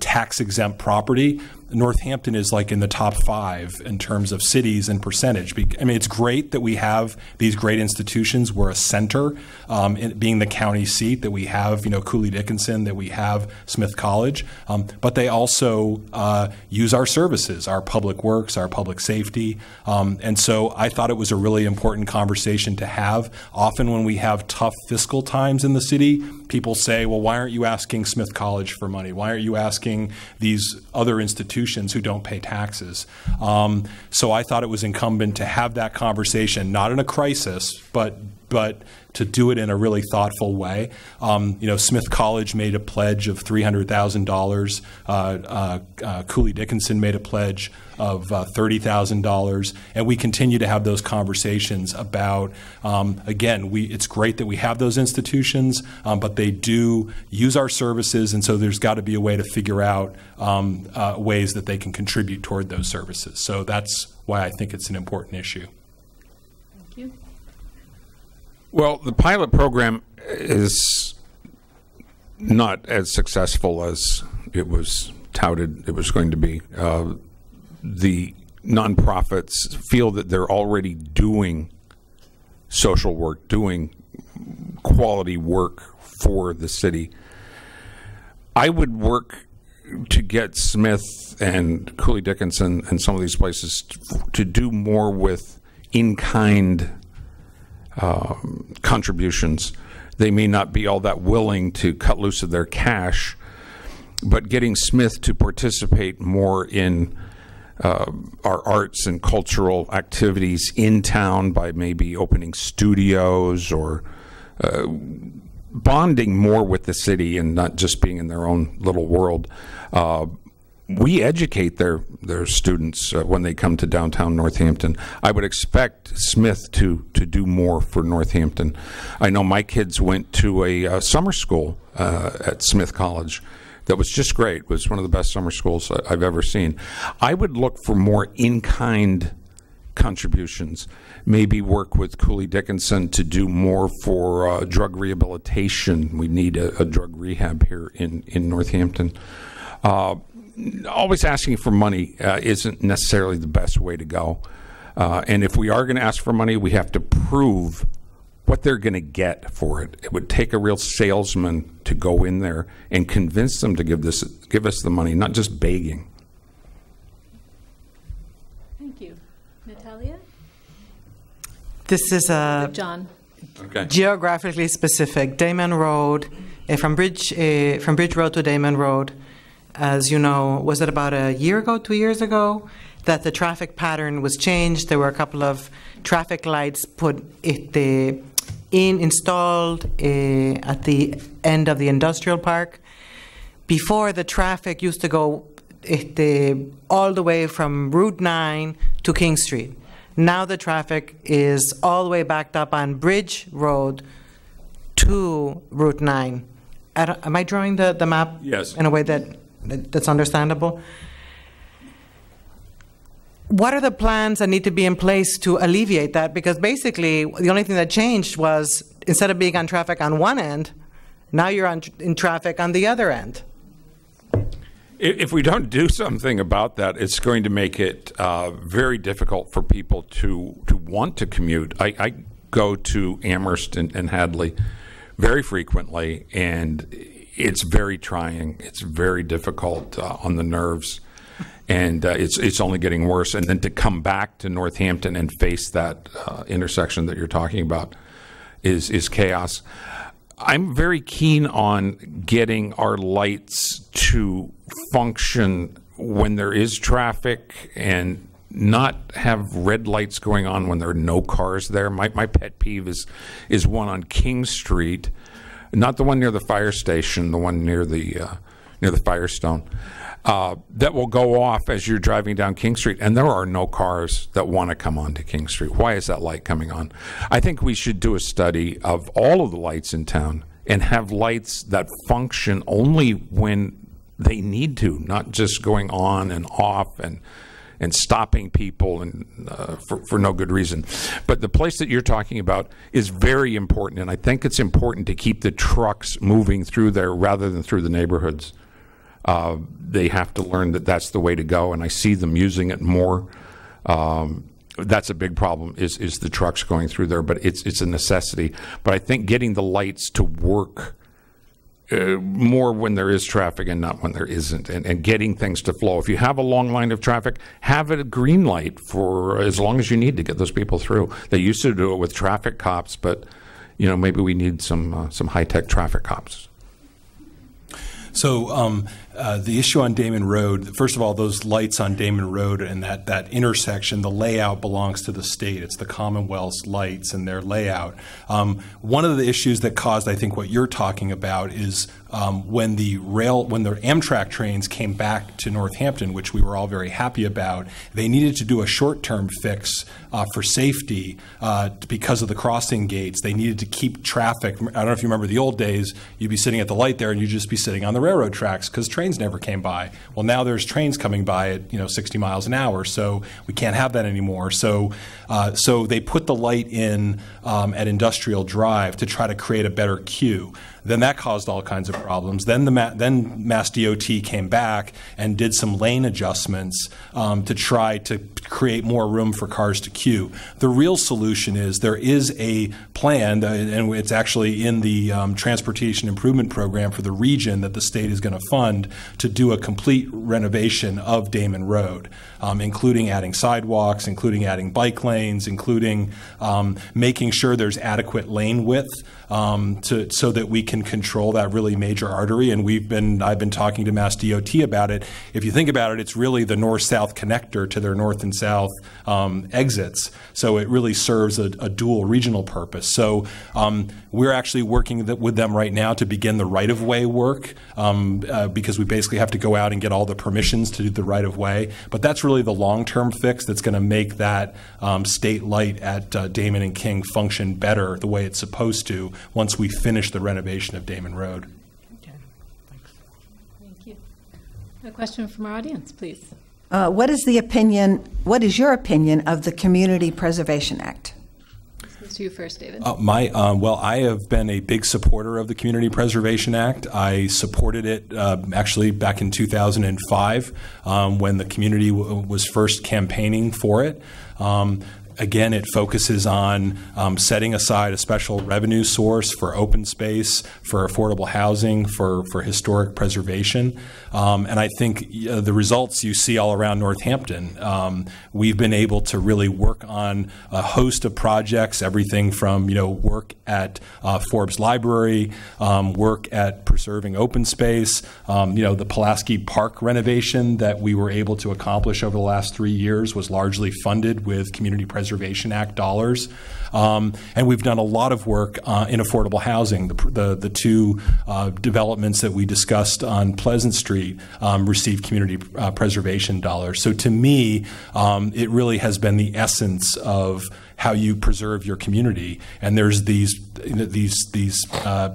tax-exempt property, Northampton is like in the top 5 in terms of cities and percentage. I mean, it's great that we have these great institutions. We're a center, being the county seat, that we have, you know, Cooley-Dickinson, that we have Smith College, but they also use our services, our public works, our public safety, and so I thought it was a really important conversation to have. Often when we have tough fiscal times in the city, people say, well, why aren't you asking Smith College for money? Why aren't you asking these other institutions who don't pay taxes? So I thought it was incumbent to have that conversation, not in a crisis, but to do it in a really thoughtful way. You know, Smith College made a pledge of $300,000. Cooley-Dickinson made a pledge of $30,000, and we continue to have those conversations about, again, it's great that we have those institutions, but they do use our services, and so there's got to be a way to figure out ways that they can contribute toward those services. So that's why I think it's an important issue. Thank you. Well, the pilot program is not as successful as it was touted it was going to be. The nonprofits feel that they're already doing social work, doing quality work for the city. I would work to get Smith and Cooley-Dickinson and some of these places to do more with in-kind contributions. They may not be all that willing to cut loose of their cash, but getting Smith to participate more in our arts and cultural activities in town by maybe opening studios or bonding more with the city and not just being in their own little world. We educate their students when they come to downtown Northampton. I would expect Smith to do more for Northampton. I know my kids went to a summer school at Smith College that was just great. It was one of the best summer schools I've ever seen. I would look for more in-kind contributions. Maybe work with Cooley-Dickinson to do more for drug rehabilitation. We need a drug rehab here in Northampton. Always asking for money isn't necessarily the best way to go. And if we are going to ask for money, we have to prove what they're going to get for it. It would take a real salesman to go in there and convince them to give us the money, not just begging. Thank you. Natalia? This is a John. Okay. Geographically specific. Damon Road, from Bridge Road to Damon Road. As you know, was it about a year ago, 2 years ago, that the traffic pattern was changed? There were a couple of traffic lights installed at the end of the industrial park. Before, the traffic used to go all the way from Route 9 to King Street. Now the traffic is all the way backed up on Bridge Road to Route 9. Am I drawing the map? Yes. In a way that's understandable. What are the plans that need to be in place to alleviate that? Because basically, the only thing that changed was, instead of being on traffic on one end, now you're in traffic on the other end. If we don't do something about that, it's going to make it very difficult for people to want to commute. I go to Amherst and Hadley very frequently, and it's very trying. It's very difficult on the nerves, and it's only getting worse. And then to come back to Northampton and face that intersection that you're talking about is chaos. I'm very keen on getting our lights to function when there is traffic and not have red lights going on when there are no cars there. My pet peeve is one on King Street. Not the one near the fire station, the one near the Firestone, that will go off as you're driving down King Street, and there are no cars that want to come onto King Street. Why is that light coming on? I think we should do a study of all of the lights in town and have lights that function only when they need to, not just going on and off and and stopping people and for no good reason. But the place that you're talking about is very important, and I think it's important to keep the trucks moving through there rather than through the neighborhoods. They have to learn that that's the way to go, and I see them using it more. That's a big problem, is the trucks going through there, but it's a necessity. But I think getting the lights to work more when there is traffic and not when there isn't, and getting things to flow. If you have a long line of traffic, have a green light for as long as you need to get those people through. They used to do it with traffic cops, but you know, maybe we need some high-tech traffic cops. So the issue on Damon Road, first of all, those lights on Damon Road and that intersection, the layout belongs to the state. It's the Commonwealth's lights and their layout. One of the issues that caused, I think, what you're talking about is when the Amtrak trains came back to Northampton, which we were all very happy about, they needed to do a short-term fix for safety because of the crossing gates. They needed to keep traffic. I don't know if you remember the old days, you'd be sitting at the light there and you'd just be sitting on the railroad tracks because trains never came by. Well, now there's trains coming by at 60 miles an hour, so we can't have that anymore. So, so they put the light in at Industrial Drive to try to create a better queue. Then that caused all kinds of problems. Then MassDOT came back and did some lane adjustments to try to create more room for cars to queue. The real solution is there is a plan, and it's actually in the Transportation Improvement Program for the region that the state is going to fund, to do a complete renovation of Damon Road, including adding sidewalks, including adding bike lanes, including making sure there's adequate lane width so that we can control that really major artery. And I've been talking to MassDOT about it. If you think about it, it's really the north-south connector to their north and south exits. So it really serves a dual regional purpose. So we're actually working with them right now to begin the right-of-way work because we basically have to go out and get all the permissions to do the right-of-way. But that's really the long-term fix that's going to make that state light at Damon and King function better the way it's supposed to once we finish the renovation of Damon Road. Okay, thanks. Thank you. A question from our audience, please. What is your opinion of the Community Preservation Act? To you first, David. Well, I have been a big supporter of the Community Preservation Act. I supported it actually back in 2005 when the community was first campaigning for it. Again, it focuses on setting aside a special revenue source for open space, for affordable housing, for historic preservation. And I think the results you see all around Northampton, we've been able to really work on a host of projects, everything from work at Forbes Library, work at preserving open space, the Pulaski Park renovation that we were able to accomplish over the last 3 years was largely funded with Community Preservation Act dollars, and we've done a lot of work in affordable housing. The two developments that we discussed on Pleasant Street received community preservation dollars. So to me, it really has been the essence of how you preserve your community. And there's these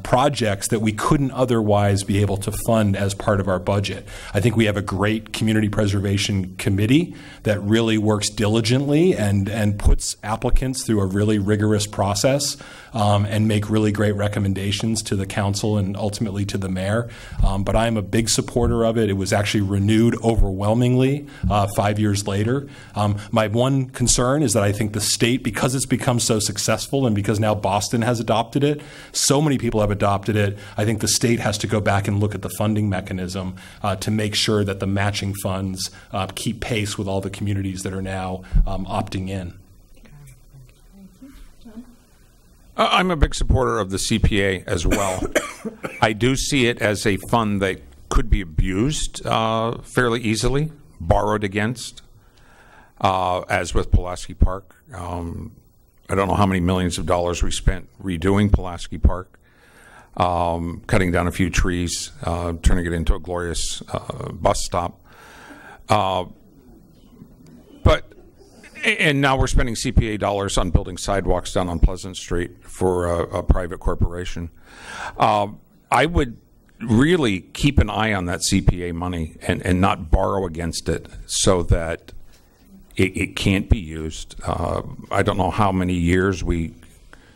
projects that we couldn't otherwise be able to fund as part of our budget. I think we have a great community preservation committee that really works diligently and puts applicants through a really rigorous process and make really great recommendations to the council and ultimately to the mayor. But I'm a big supporter of it. It was actually renewed overwhelmingly 5 years later. My one concern is that I think the state, because it's become so successful and because now Boston has adopted it, so many people have adopted it, I think the state has to go back and look at the funding mechanism to make sure that the matching funds keep pace with all the communities that are now opting in. I'm a big supporter of the CPA as well. I do see it as a fund that could be abused fairly easily, borrowed against, as with Pulaski Park. I don't know how many millions of dollars we spent redoing Pulaski Park, cutting down a few trees, turning it into a glorious bus stop. And now we're spending CPA dollars on building sidewalks down on Pleasant Street for a private corporation. I would really keep an eye on that CPA money and not borrow against it so that it can't be used. I don't know how many years we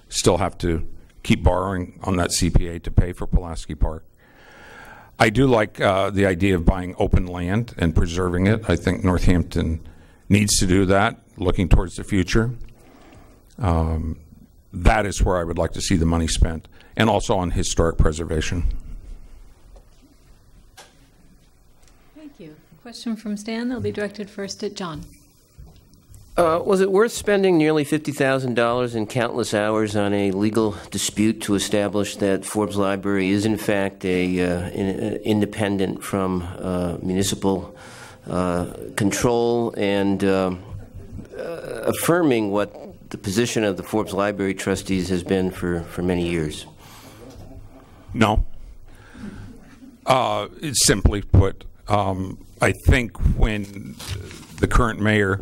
still have to keep borrowing on that CPA to pay for Pulaski Park. I do like the idea of buying open land and preserving it. I think Northampton needs to do that, looking towards the future. That is where I would like to see the money spent, and also on historic preservation. Thank you. A question from Stan. They'll be directed first at John. Was it worth spending nearly $50,000 and countless hours on a legal dispute to establish that Forbes Library is in fact a independent from municipal control, and affirming what the position of the Forbes Library trustees has been for many years? No. Simply put, I think when the current mayor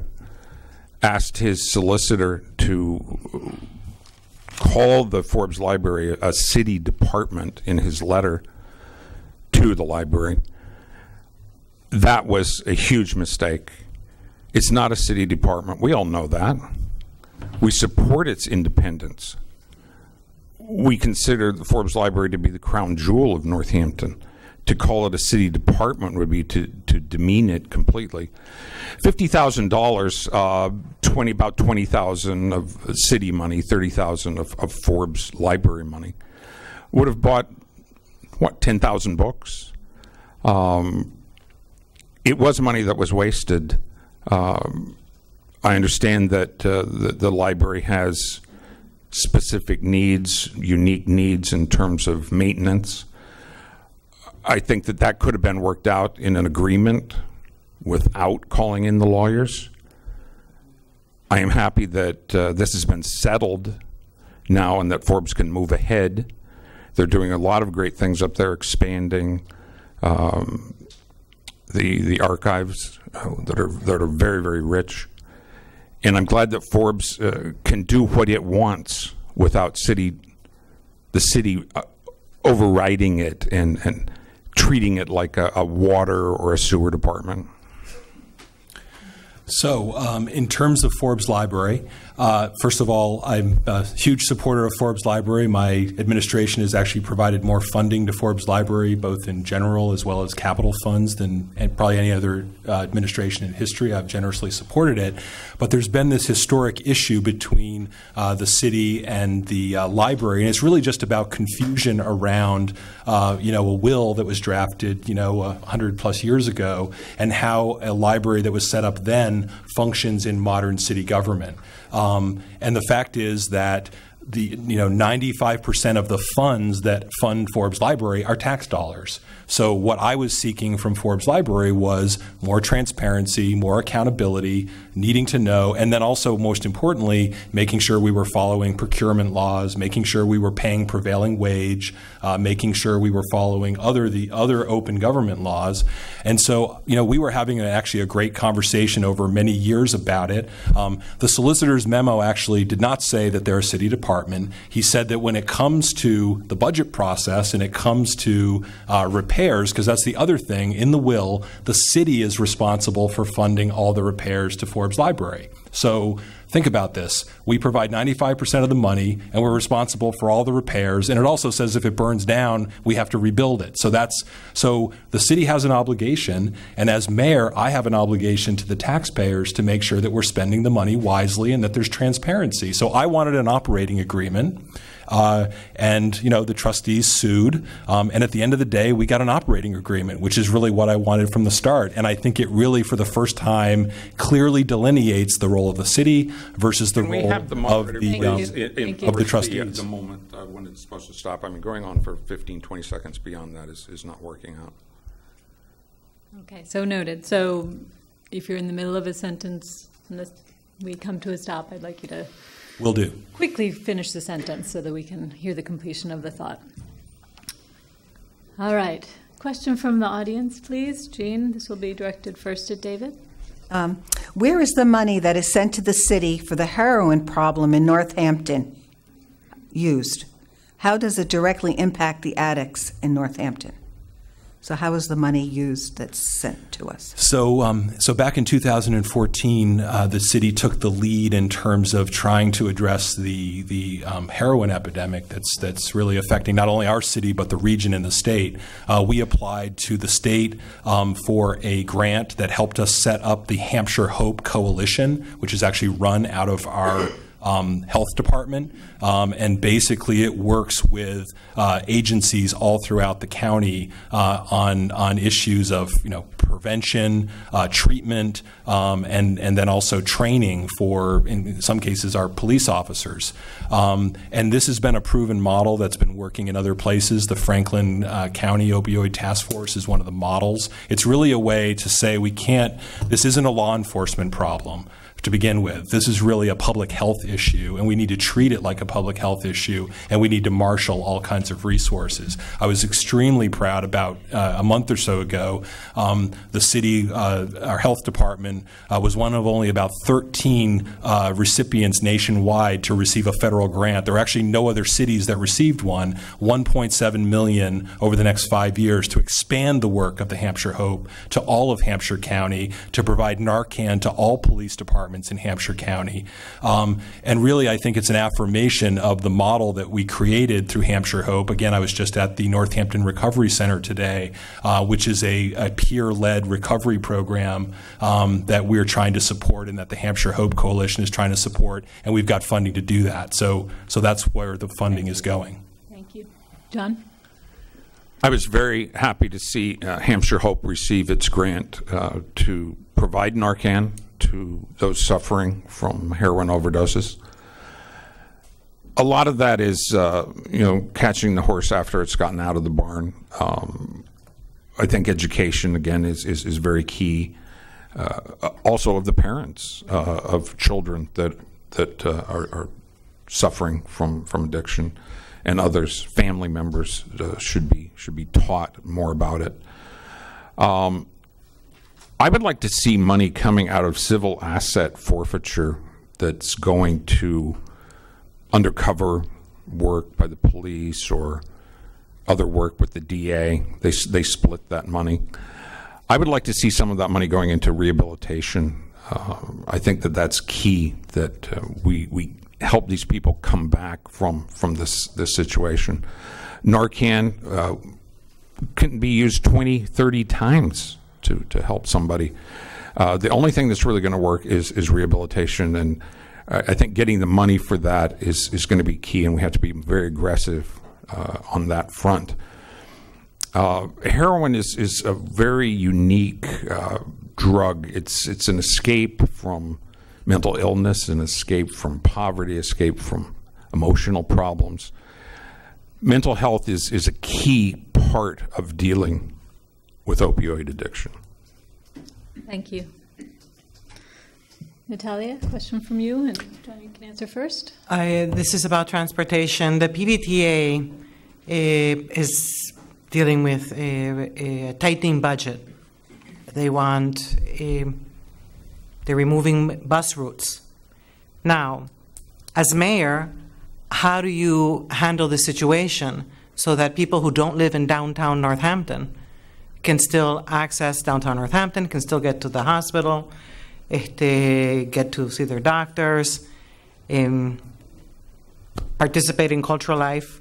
asked his solicitor to call the Forbes Library a city department in his letter to the library, that was a huge mistake. It's not a city department. We all know that. We support its independence. We consider the Forbes Library to be the crown jewel of Northampton. To call it a city department would be to demean it completely. $50,000, about 20,000 of city money, 30,000 of Forbes Library money, would have bought, what, 10,000 books? It was money that was wasted. I understand that the library has specific needs, unique needs in terms of maintenance. I think that that could have been worked out in an agreement without calling in the lawyers. I am happy that this has been settled now and that Forbes can move ahead. They're doing a lot of great things up there, expanding the archives that are very, very rich. And I'm glad that Forbes can do what it wants without the city overriding it and treating it like a water or a sewer department. So in terms of Forbes Library, first of all, I'm a huge supporter of Forbes Library. My administration has actually provided more funding to Forbes Library, both in general as well as capital funds, than and probably any other administration in history. I've generously supported it. But there's been this historic issue between the city and the library, and it's really just about confusion around a will that was drafted 100 plus years ago, and how a library that was set up then functions in modern city government. And the fact is that 95% of the funds that fund Forbes Library are tax dollars. So what I was seeking from Forbes Library was more transparency, more accountability, needing to know, and then also, most importantly, making sure we were following procurement laws, making sure we were paying prevailing wage, making sure we were following the other open government laws. And so, we were having actually a great conversation over many years about it. The solicitor's memo actually did not say that they're a city department. He said that when it comes to the budget process and it comes to repairs, because that's the other thing in the will, the city is responsible for funding all the repairs to Forbes Library. So think about this. We provide 95% of the money, and we're responsible for all the repairs. And it also says if it burns down, we have to rebuild it. So the city has an obligation, and as mayor, I have an obligation to the taxpayers to make sure that we're spending the money wisely and that there's transparency. So I wanted an operating agreement. And the trustees sued, and at the end of the day, we got an operating agreement, which is really what I wanted from the start. And I think it really, for the first time, clearly delineates the role of the city versus the role of the trustees. The moment when it's supposed to stop. I mean, going on for 15, 20 seconds beyond that is not working out. Okay, so noted. So if you're in the middle of a sentence, unless we come to a stop, I'd like you to. Will do. Quickly finish the sentence so that we can hear the completion of the thought. All right. Question from the audience, please. Jean, this will be directed first at David. Where is the money that is sent to the city for the heroin problem in Northampton used? How does it directly impact the addicts in Northampton? So how is the money used that's sent to us? So back in 2014, the city took the lead in terms of trying to address the heroin epidemic that's really affecting not only our city but the region and the state. We applied to the state for a grant that helped us set up the Hampshire Hope Coalition, which is actually run out of our health department, and basically it works with agencies all throughout the county on issues of, you know, prevention, treatment, and then also training for, in some cases, our police officers. And this has been a proven model that's been working in other places. The Franklin County Opioid Task Force is one of the models. It's really a way to say we can't, this isn't a law enforcement problem. To begin with, this is really a public health issue, and we need to treat it like a public health issue, and we need to marshal all kinds of resources. I was extremely proud about a month or so ago, the city, our health department, was one of only about 13 recipients nationwide to receive a federal grant. There were actually no other cities that received one, $1.7 million over the next 5 years to expand the work of the Hampshire Hope to all of Hampshire County, to provide Narcan to all police departments in Hampshire County. And really, I think it's an affirmation of the model that we created through Hampshire Hope. Again, I was just at the Northampton Recovery Center today, which is a peer-led recovery program that we're trying to support and that the Hampshire Hope Coalition is trying to support, and we've got funding to do that. So that's where the funding is going. Thank you. John? I was very happy to see Hampshire Hope receive its grant to provide Narcan to those suffering from heroin overdoses. A lot of that is, you know, catching the horse after it's gotten out of the barn. I think education, again, is very key. Also of the parents of children that are suffering from addiction, and others, family members should be taught more about it. I would like to see money coming out of civil asset forfeiture that's going to undercover work by the police or other work with the DA. They split that money. I would like to see some of that money going into rehabilitation. I think that that's key, that we help these people come back from this situation. Narcan can be used 20, 30 times to help somebody. The only thing that's really going to work is rehabilitation, and I think getting the money for that is going to be key, and we have to be very aggressive on that front. Heroin is a very unique drug. It's an escape from mental illness, an escape from poverty, escape from emotional problems. Mental health is a key part of dealing with opioid addiction. Thank you. Natalia, question from you, and John, you can answer first. This is about transportation. The PVTA is dealing with a tightening budget. They're removing bus routes. Now, as mayor, how do you handle the situation so that people who don't live in downtown Northampton can still access downtown Northampton, can still get to the hospital, get to see their doctors, participate in cultural life?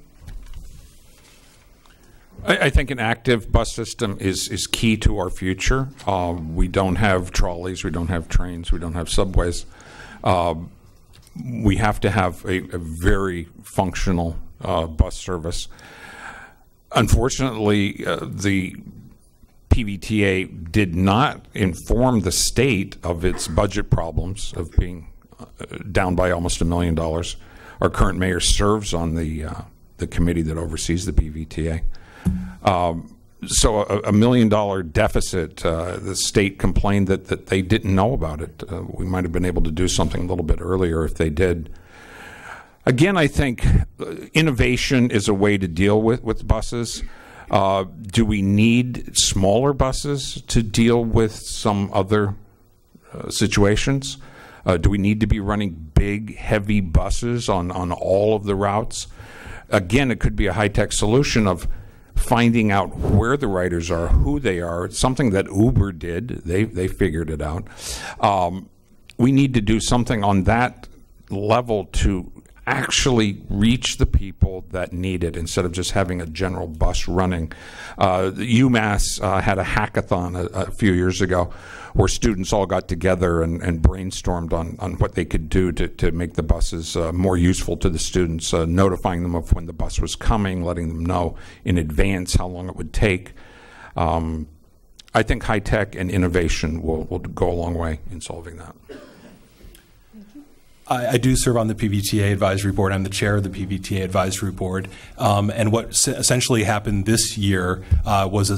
I think an active bus system is key to our future. We don't have trolleys, we don't have trains, we don't have subways. We have to have a very functional bus service. Unfortunately, the PVTA did not inform the state of its budget problems, of being down by almost $1 million. Our current mayor serves on the committee that oversees the PVTA. So a $1 million deficit, the state complained that they didn't know about it. We might have been able to do something a little bit earlier if they did. Again, I think innovation is a way to deal with buses. Do we need smaller buses to deal with some other situations? Do we need to be running big, heavy buses on all of the routes? Again, it could be a high-tech solution of finding out where the writers are, who they are. It's something that Uber did. They figured it out. We need to do something on that level to actually reach the people that need it instead of just having a general bus running. UMass had a hackathon a few years ago where students all got together and brainstormed on what they could do to make the buses more useful to the students, notifying them of when the bus was coming, letting them know in advance how long it would take. I think high tech and innovation will go a long way in solving that. I do serve on the PVTA Advisory Board. I'm the chair of the PVTA Advisory Board. And what essentially happened this year was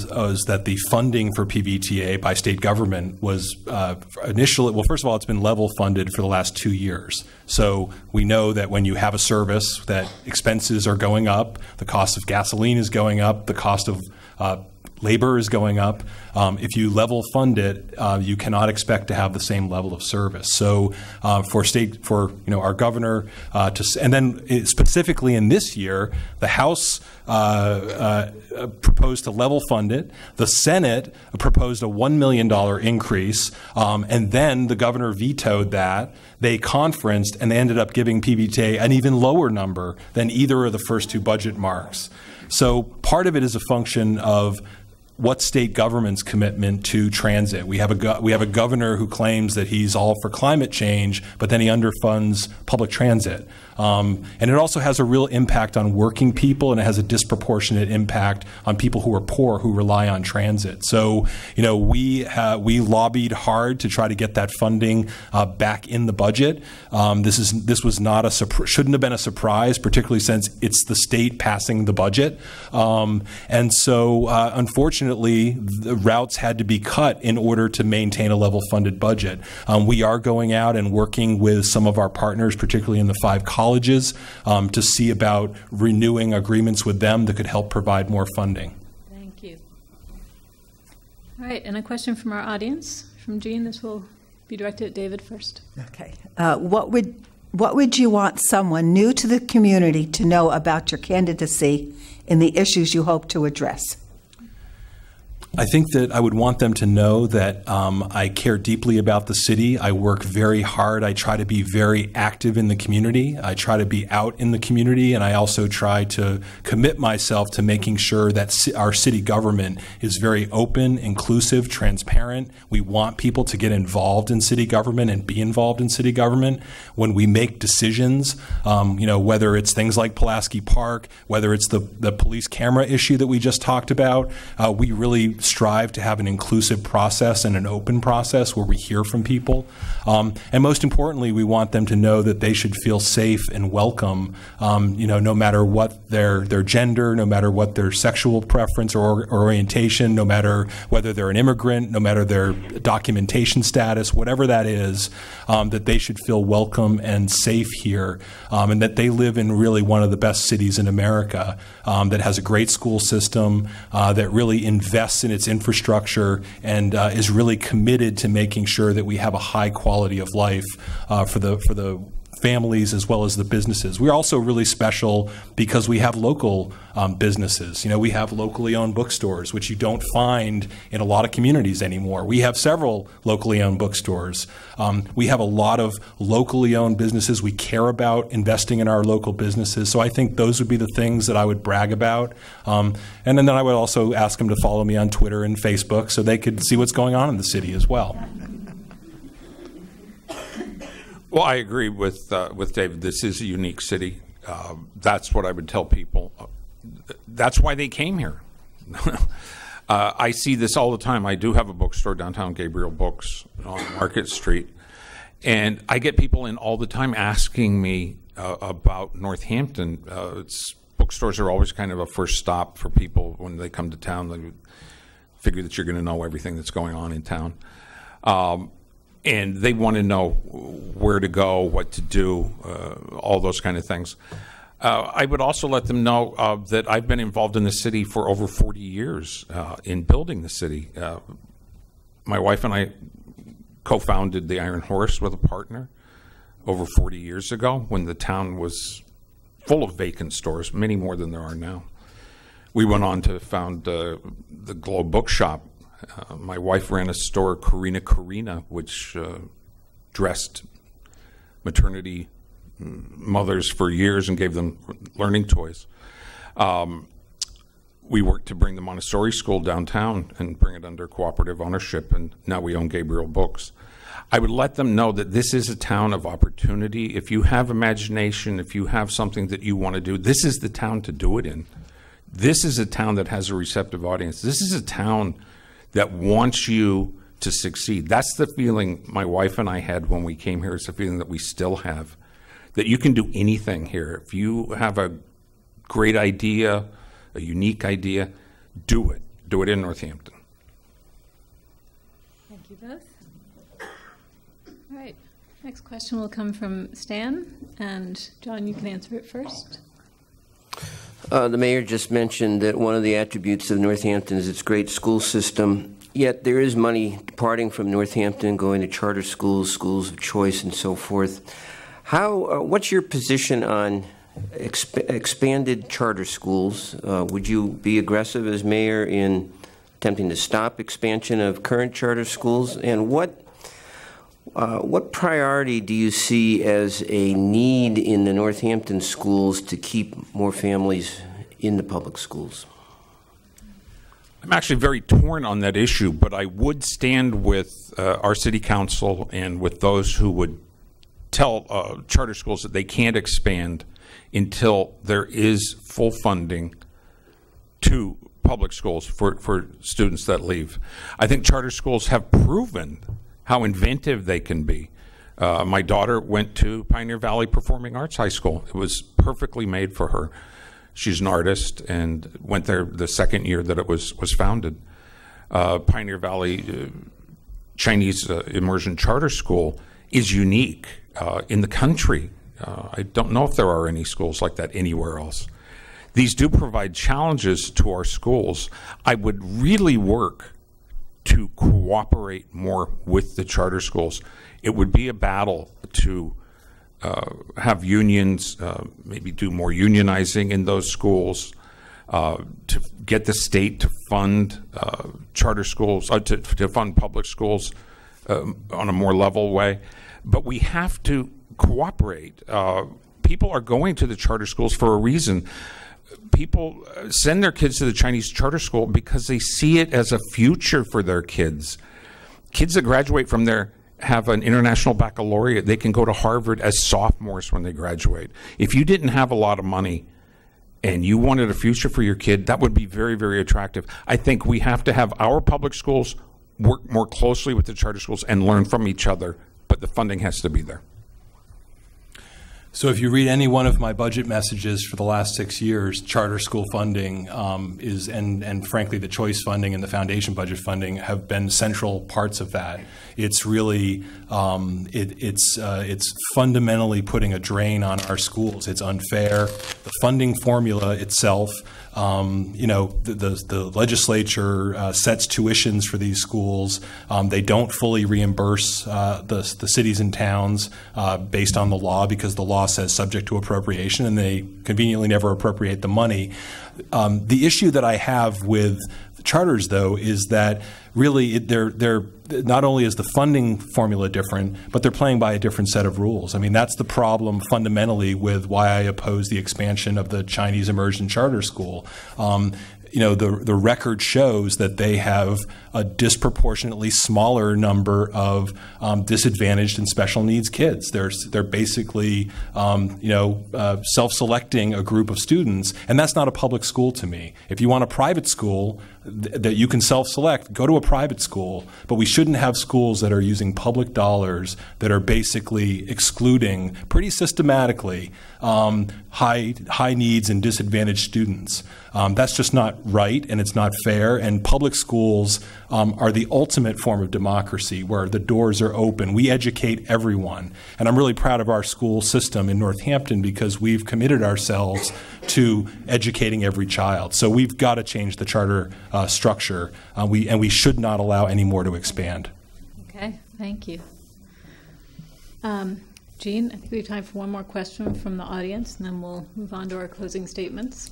that the funding for PVTA by state government was initially, well, first of all, it's been level funded for the last 2 years. So we know that when you have a service, that expenses are going up, the cost of gasoline is going up, the cost of labor is going up. If you level fund it, you cannot expect to have the same level of service. So for our governor and then specifically in this year, the House proposed to level fund it. The Senate proposed a $1 million increase, and then the governor vetoed that. They conferenced and they ended up giving PVTA an even lower number than either of the first two budget marks. So part of it is a function of what state government's commitment to transit. We have a governor who claims that he's all for climate change, but then he underfunds public transit. And it also has a real impact on working people, and it has a disproportionate impact on people who are poor who rely on transit. So, we lobbied hard to try to get that funding back in the budget. This was not a shouldn't have been a surprise, particularly since it's the state passing the budget. And so, unfortunately, the routes had to be cut in order to maintain a level funded budget. We are going out and working with some of our partners, particularly in the 5 colleges, to see about renewing agreements with them that could help provide more funding. Thank you. All right, and a question from our audience, from Jean. This will be directed at David first. Okay. What would you want someone new to the community to know about your candidacy and the issues you hope to address? I think that I would want them to know that I care deeply about the city. I work very hard. I try to be very active in the community. I try to be out in the community, and I also try to commit myself to making sure that our city government is very open, inclusive, transparent. We want people to get involved in city government and be involved in city government. When we make decisions, whether it's things like Pulaski Park, whether it's the police camera issue that we just talked about, we really strive to have an inclusive process and an open process where we hear from people. And most importantly, we want them to know that they should feel safe and welcome, no matter what their gender, no matter what their sexual preference or orientation, no matter whether they're an immigrant, no matter their documentation status, whatever that is, that they should feel welcome and safe here, and that they live in really one of the best cities in America, that has a great school system, that really invests in its infrastructure, and is really committed to making sure that we have a high quality of life for the families as well as the businesses. We're also really special because we have local businesses. We have locally owned bookstores, which you don't find in a lot of communities anymore. We have several locally owned bookstores. We have a lot of locally owned businesses. We care about investing in our local businesses. So I think those would be the things that I would brag about. And then I would also ask them to follow me on Twitter and Facebook so they could see what's going on in the city as well. Well, I agree with David. This is a unique city. That's what I would tell people. That's why they came here. I see this all the time. I do have a bookstore downtown, Gabriel Books on Market Street, and I get people in all the time asking me about Northampton. Bookstores are always kind of a first stop for people when they come to town. They figure that you're going to know everything that's going on in town. And they want to know where to go, what to do, all those kind of things. I would also let them know that I've been involved in the city for over 40 years in building the city. My wife and I co-founded the Iron Horse with a partner over 40 years ago when the town was full of vacant stores, many more than there are now. we went on to found the Globe Bookshop. My wife ran a store, Karina Karina, which dressed maternity mothers for years and gave them learning toys. We worked to bring the Montessori school downtown and bring it under cooperative ownership, and now we own Gabriel Books. I would let them know that this is a town of opportunity. If you have imagination, if you have something that you want to do, this is the town to do it in. This is a town that has a receptive audience. This is a town that wants you to succeed. That's the feeling my wife and I had when we came here. It's a feeling that we still have, that you can do anything here. If you have a great idea, a unique idea, do it. Do it in Northampton. Thank you both. All right, next question will come from Stan, and John, you can answer it first. The mayor just mentioned that one of the attributes of Northampton is its great school system, yet there is money departing from Northampton, going to charter schools, schools of choice, and so forth. What's your position on expanded charter schools? Would you be aggressive as mayor in attempting to stop expansion of current charter schools? And what priority do you see as a need in the Northampton schools to keep more families in the public schools? I'm actually very torn on that issue, but I would stand with our city council and with those who would tell charter schools that they can't expand until there is full funding to public schools for students that leave. I think charter schools have proven how inventive they can be. My daughter went to Pioneer Valley Performing Arts High School. It was perfectly made for her. She's an artist and went there the second year that it was founded. Pioneer Valley Chinese Immersion Charter School is unique in the country. I don't know if there are any schools like that anywhere else. These do provide challenges to our schools. I would really work to cooperate more with the charter schools. It would be a battle to have unions, maybe do more unionizing in those schools, to get the state to fund charter schools, to fund public schools on a more level way. But we have to cooperate. People are going to the charter schools for a reason. People send their kids to the Chinese charter school because they see it as a future for their kids. Kids that graduate from there have an international baccalaureate. They can go to Harvard as sophomores when they graduate. If you didn't have a lot of money and you wanted a future for your kid, that would be very, very attractive. I think we have to have our public schools work more closely with the charter schools and learn from each other, but the funding has to be there. So if you read any one of my budget messages for the last 6 years, charter school funding is, and frankly the choice funding and the foundation budget funding have been central parts of that. It's really, it's fundamentally putting a drain on our schools. It's unfair. The funding formula itself, you know, the legislature sets tuitions for these schools. They don't fully reimburse the cities and towns based on the law, because the law says subject to appropriation, and they conveniently never appropriate the money. The issue that I have with the charters, though, is that really they're not only is the funding formula different, but they're playing by a different set of rules. I mean, that's the problem fundamentally with why I oppose the expansion of the Chinese immersion charter school. You know, the record shows that they have a disproportionately smaller number of disadvantaged and special needs kids. They're basically, you know, self-selecting a group of students, and that's not a public school to me. If you want a private school that you can self-select, go to a private school, but we shouldn't have schools that are using public dollars that are basically excluding pretty systematically high needs and disadvantaged students. That's just not right, and it's not fair, and public schools are the ultimate form of democracy where the doors are open. We educate everyone, and I'm really proud of our school system in Northampton because we've committed ourselves to educating every child. So we've got to change the charter structure, and we should not allow any more to expand. Okay, thank you. Jean, I think we have time for one more question from the audience, and then we'll move on to our closing statements.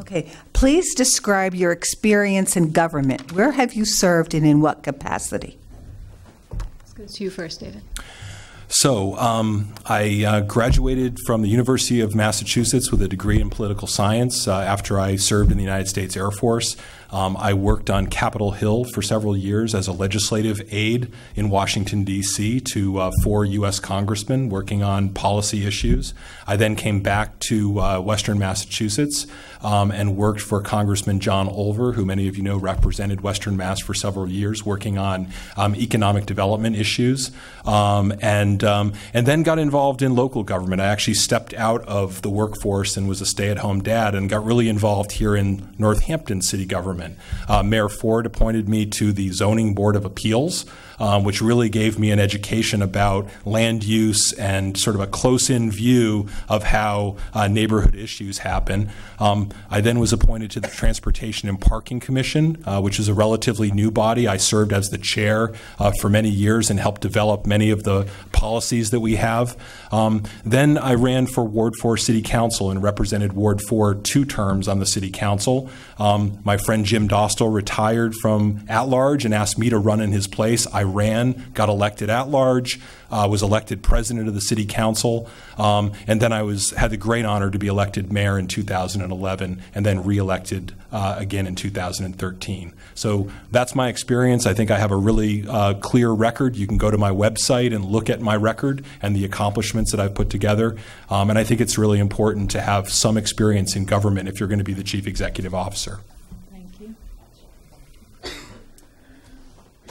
Okay, please describe your experience in government. Where have you served and in what capacity? Let's go to you first, David. So I graduated from the University of Massachusetts with a degree in political science after I served in the United States Air Force. I worked on Capitol Hill for several years as a legislative aide in Washington, D.C. to 4 U.S. congressmen working on policy issues. I then came back to Western Massachusetts and worked for Congressman John Olver, who many of you know represented Western Mass for several years, working on economic development issues, and then got involved in local government. I actually stepped out of the workforce and was a stay-at-home dad and got really involved here in Northampton city government. Mayor Ford appointed me to the Zoning Board of Appeals, which really gave me an education about land use and sort of a close-in view of how neighborhood issues happen. I then was appointed to the Transportation and Parking Commission, which is a relatively new body. I served as the chair for many years and helped develop many of the policies that we have. Then I ran for Ward 4 City Council and represented Ward 4 2 terms on the City Council. My friend Jim Dostal retired from at-large and asked me to run in his place. I ran, got elected at-large, was elected president of the city council, and then I had the great honor to be elected mayor in 2011 and then re-elected again in 2013. So that's my experience. I think I have a really clear record. You can go to my website and look at my record and the accomplishments that I've put together. And I think it's really important to have some experience in government if you're going to be the chief executive officer.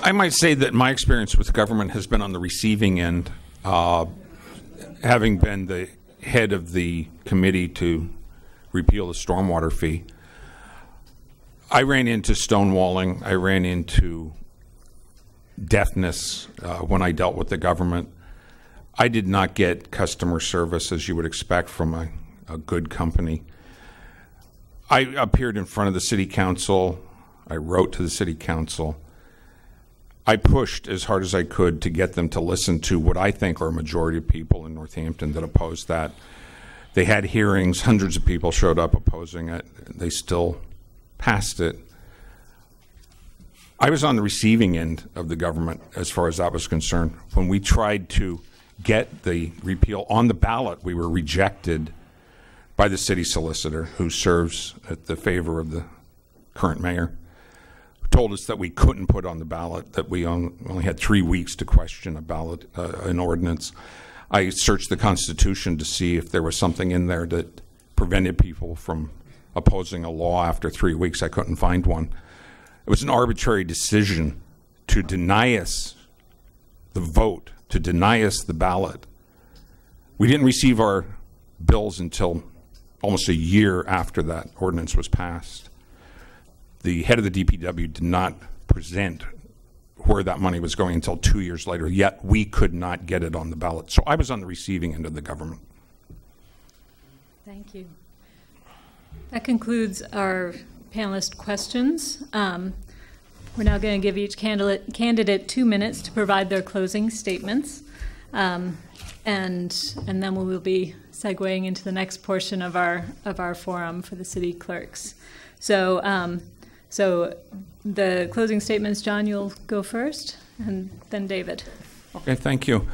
I might say that my experience with government has been on the receiving end, having been the head of the committee to repeal the stormwater fee. I ran into stonewalling. I ran into deafness when I dealt with the government. I did not get customer service as you would expect from a good company. I appeared in front of the city council. I wrote to the city council. I pushed as hard as I could to get them to listen to what I think are a majority of people in Northampton that opposed that. They had hearings. Hundreds of people showed up opposing it. They still passed it. I was on the receiving end of the government as far as that was concerned. When we tried to get the repeal on the ballot, we were rejected by the city solicitor, who serves at the favor of the current mayor. Told us that we couldn't put on the ballot, that we only had 3 weeks to question a ballot, an ordinance. I searched the Constitution to see if there was something in there that prevented people from opposing a law after 3 weeks. I couldn't find one. It was an arbitrary decision to deny us the vote, to deny us the ballot. We didn't receive our bills until almost a year after that ordinance was passed. The head of the DPW did not present where that money was going until 2 years later, yet we could not get it on the ballot. So I was on the receiving end of the government. Thank you. That concludes our panelist questions. We're now going to give each candidate 2 minutes to provide their closing statements. And then we will be segueing into the next portion of our forum for the city clerks. So So the closing statements, John, you'll go first, and then David. Okay, thank you.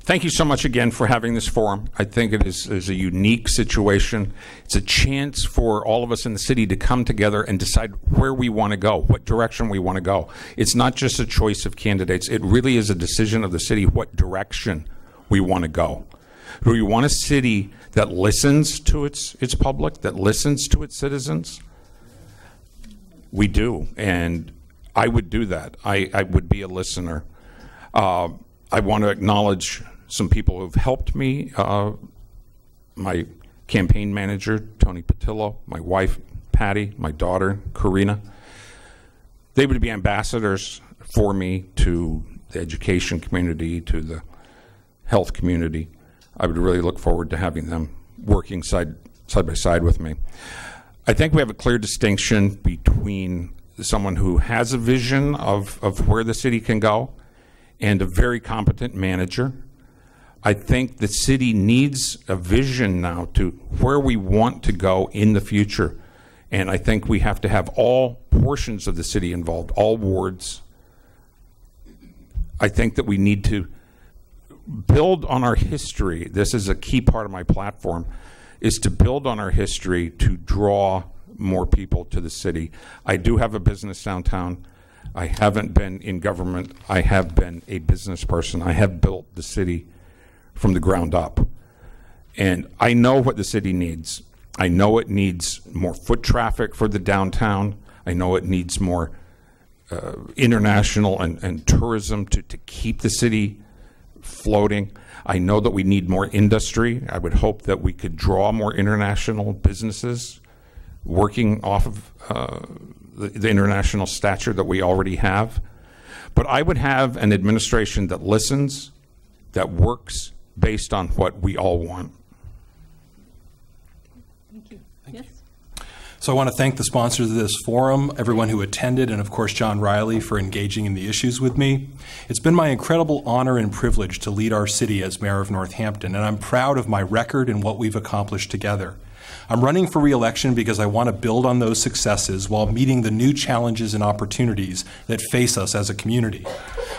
Thank you so much again for having this forum. I think it is a unique situation. It's a chance for all of us in the city to come together and decide where we want to go, what direction we want to go. It's not just a choice of candidates. It really is a decision of the city what direction we want to go. Do we want a city that listens to its public, that listens to its citizens? We do, and I would do that. I would be a listener. I want to acknowledge some people who've helped me. My campaign manager, Tony Patillo, my wife, Patty, my daughter, Karina. They would be ambassadors for me to the education community, to the health community. I would really look forward to having them working side by side with me. I think we have a clear distinction between someone who has a vision of where the city can go and a very competent manager. I think the city needs a vision now to where we want to go in the future. And I think we have to have all portions of the city involved, all wards. I think that we need to build on our history. This is a key part of my platform, is to build on our history to draw more people to the city. I do have a business downtown. I haven't been in government. I have been a business person. I have built the city from the ground up. And I know what the city needs. I know it needs more foot traffic for the downtown. I know it needs more international and tourism to keep the city floating. I know that we need more industry. I would hope that we could draw more international businesses working off of the international stature that we already have. But I would have an administration that listens, that works based on what we all want. Thank you. Yes. So I want to thank the sponsors of this forum, everyone who attended, and of course John Riley for engaging in the issues with me. It's been my incredible honor and privilege to lead our city as mayor of Northampton, and I'm proud of my record and what we've accomplished together. I'm running for re-election because I want to build on those successes while meeting the new challenges and opportunities that face us as a community.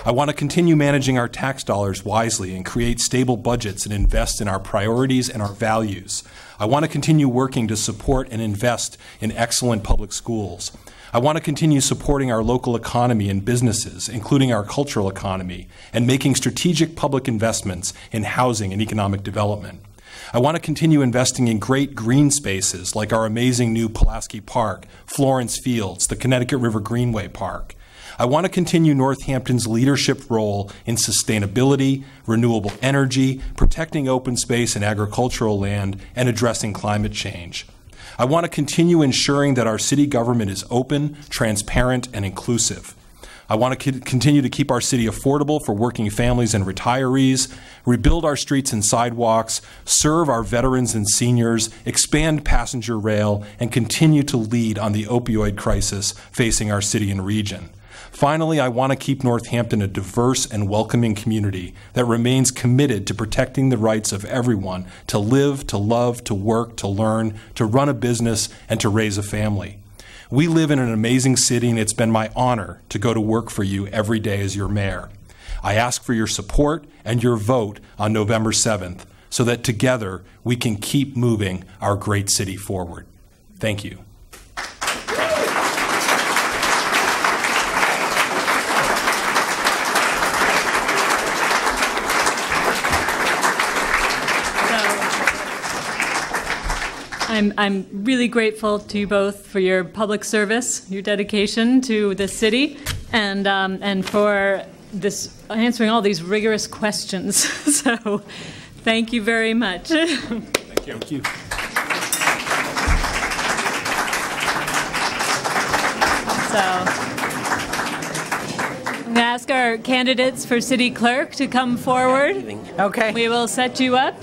I want to continue managing our tax dollars wisely and create stable budgets and invest in our priorities and our values. I want to continue working to support and invest in excellent public schools. I want to continue supporting our local economy and businesses, including our cultural economy, and making strategic public investments in housing and economic development. I want to continue investing in great green spaces like our amazing new Pulaski Park, Florence Fields, the Connecticut River Greenway Park. I want to continue Northampton's leadership role in sustainability, renewable energy, protecting open space and agricultural land, and addressing climate change. I want to continue ensuring that our city government is open, transparent, and inclusive. I want to continue to keep our city affordable for working families and retirees, rebuild our streets and sidewalks, serve our veterans and seniors, expand passenger rail, and continue to lead on the opioid crisis facing our city and region. Finally, I want to keep Northampton a diverse and welcoming community that remains committed to protecting the rights of everyone to live, to love, to work, to learn, to run a business, and to raise a family. We live in an amazing city, and it's been my honor to go to work for you every day as your mayor. I ask for your support and your vote on November 7th so that together we can keep moving our great city forward. Thank you. I'm really grateful to you both for your public service, your dedication to the city, and for this answering all these rigorous questions. So, thank you very much. Thank you. Thank you. So, I'm going to ask our candidates for city clerk to come forward. Okay. We will set you up.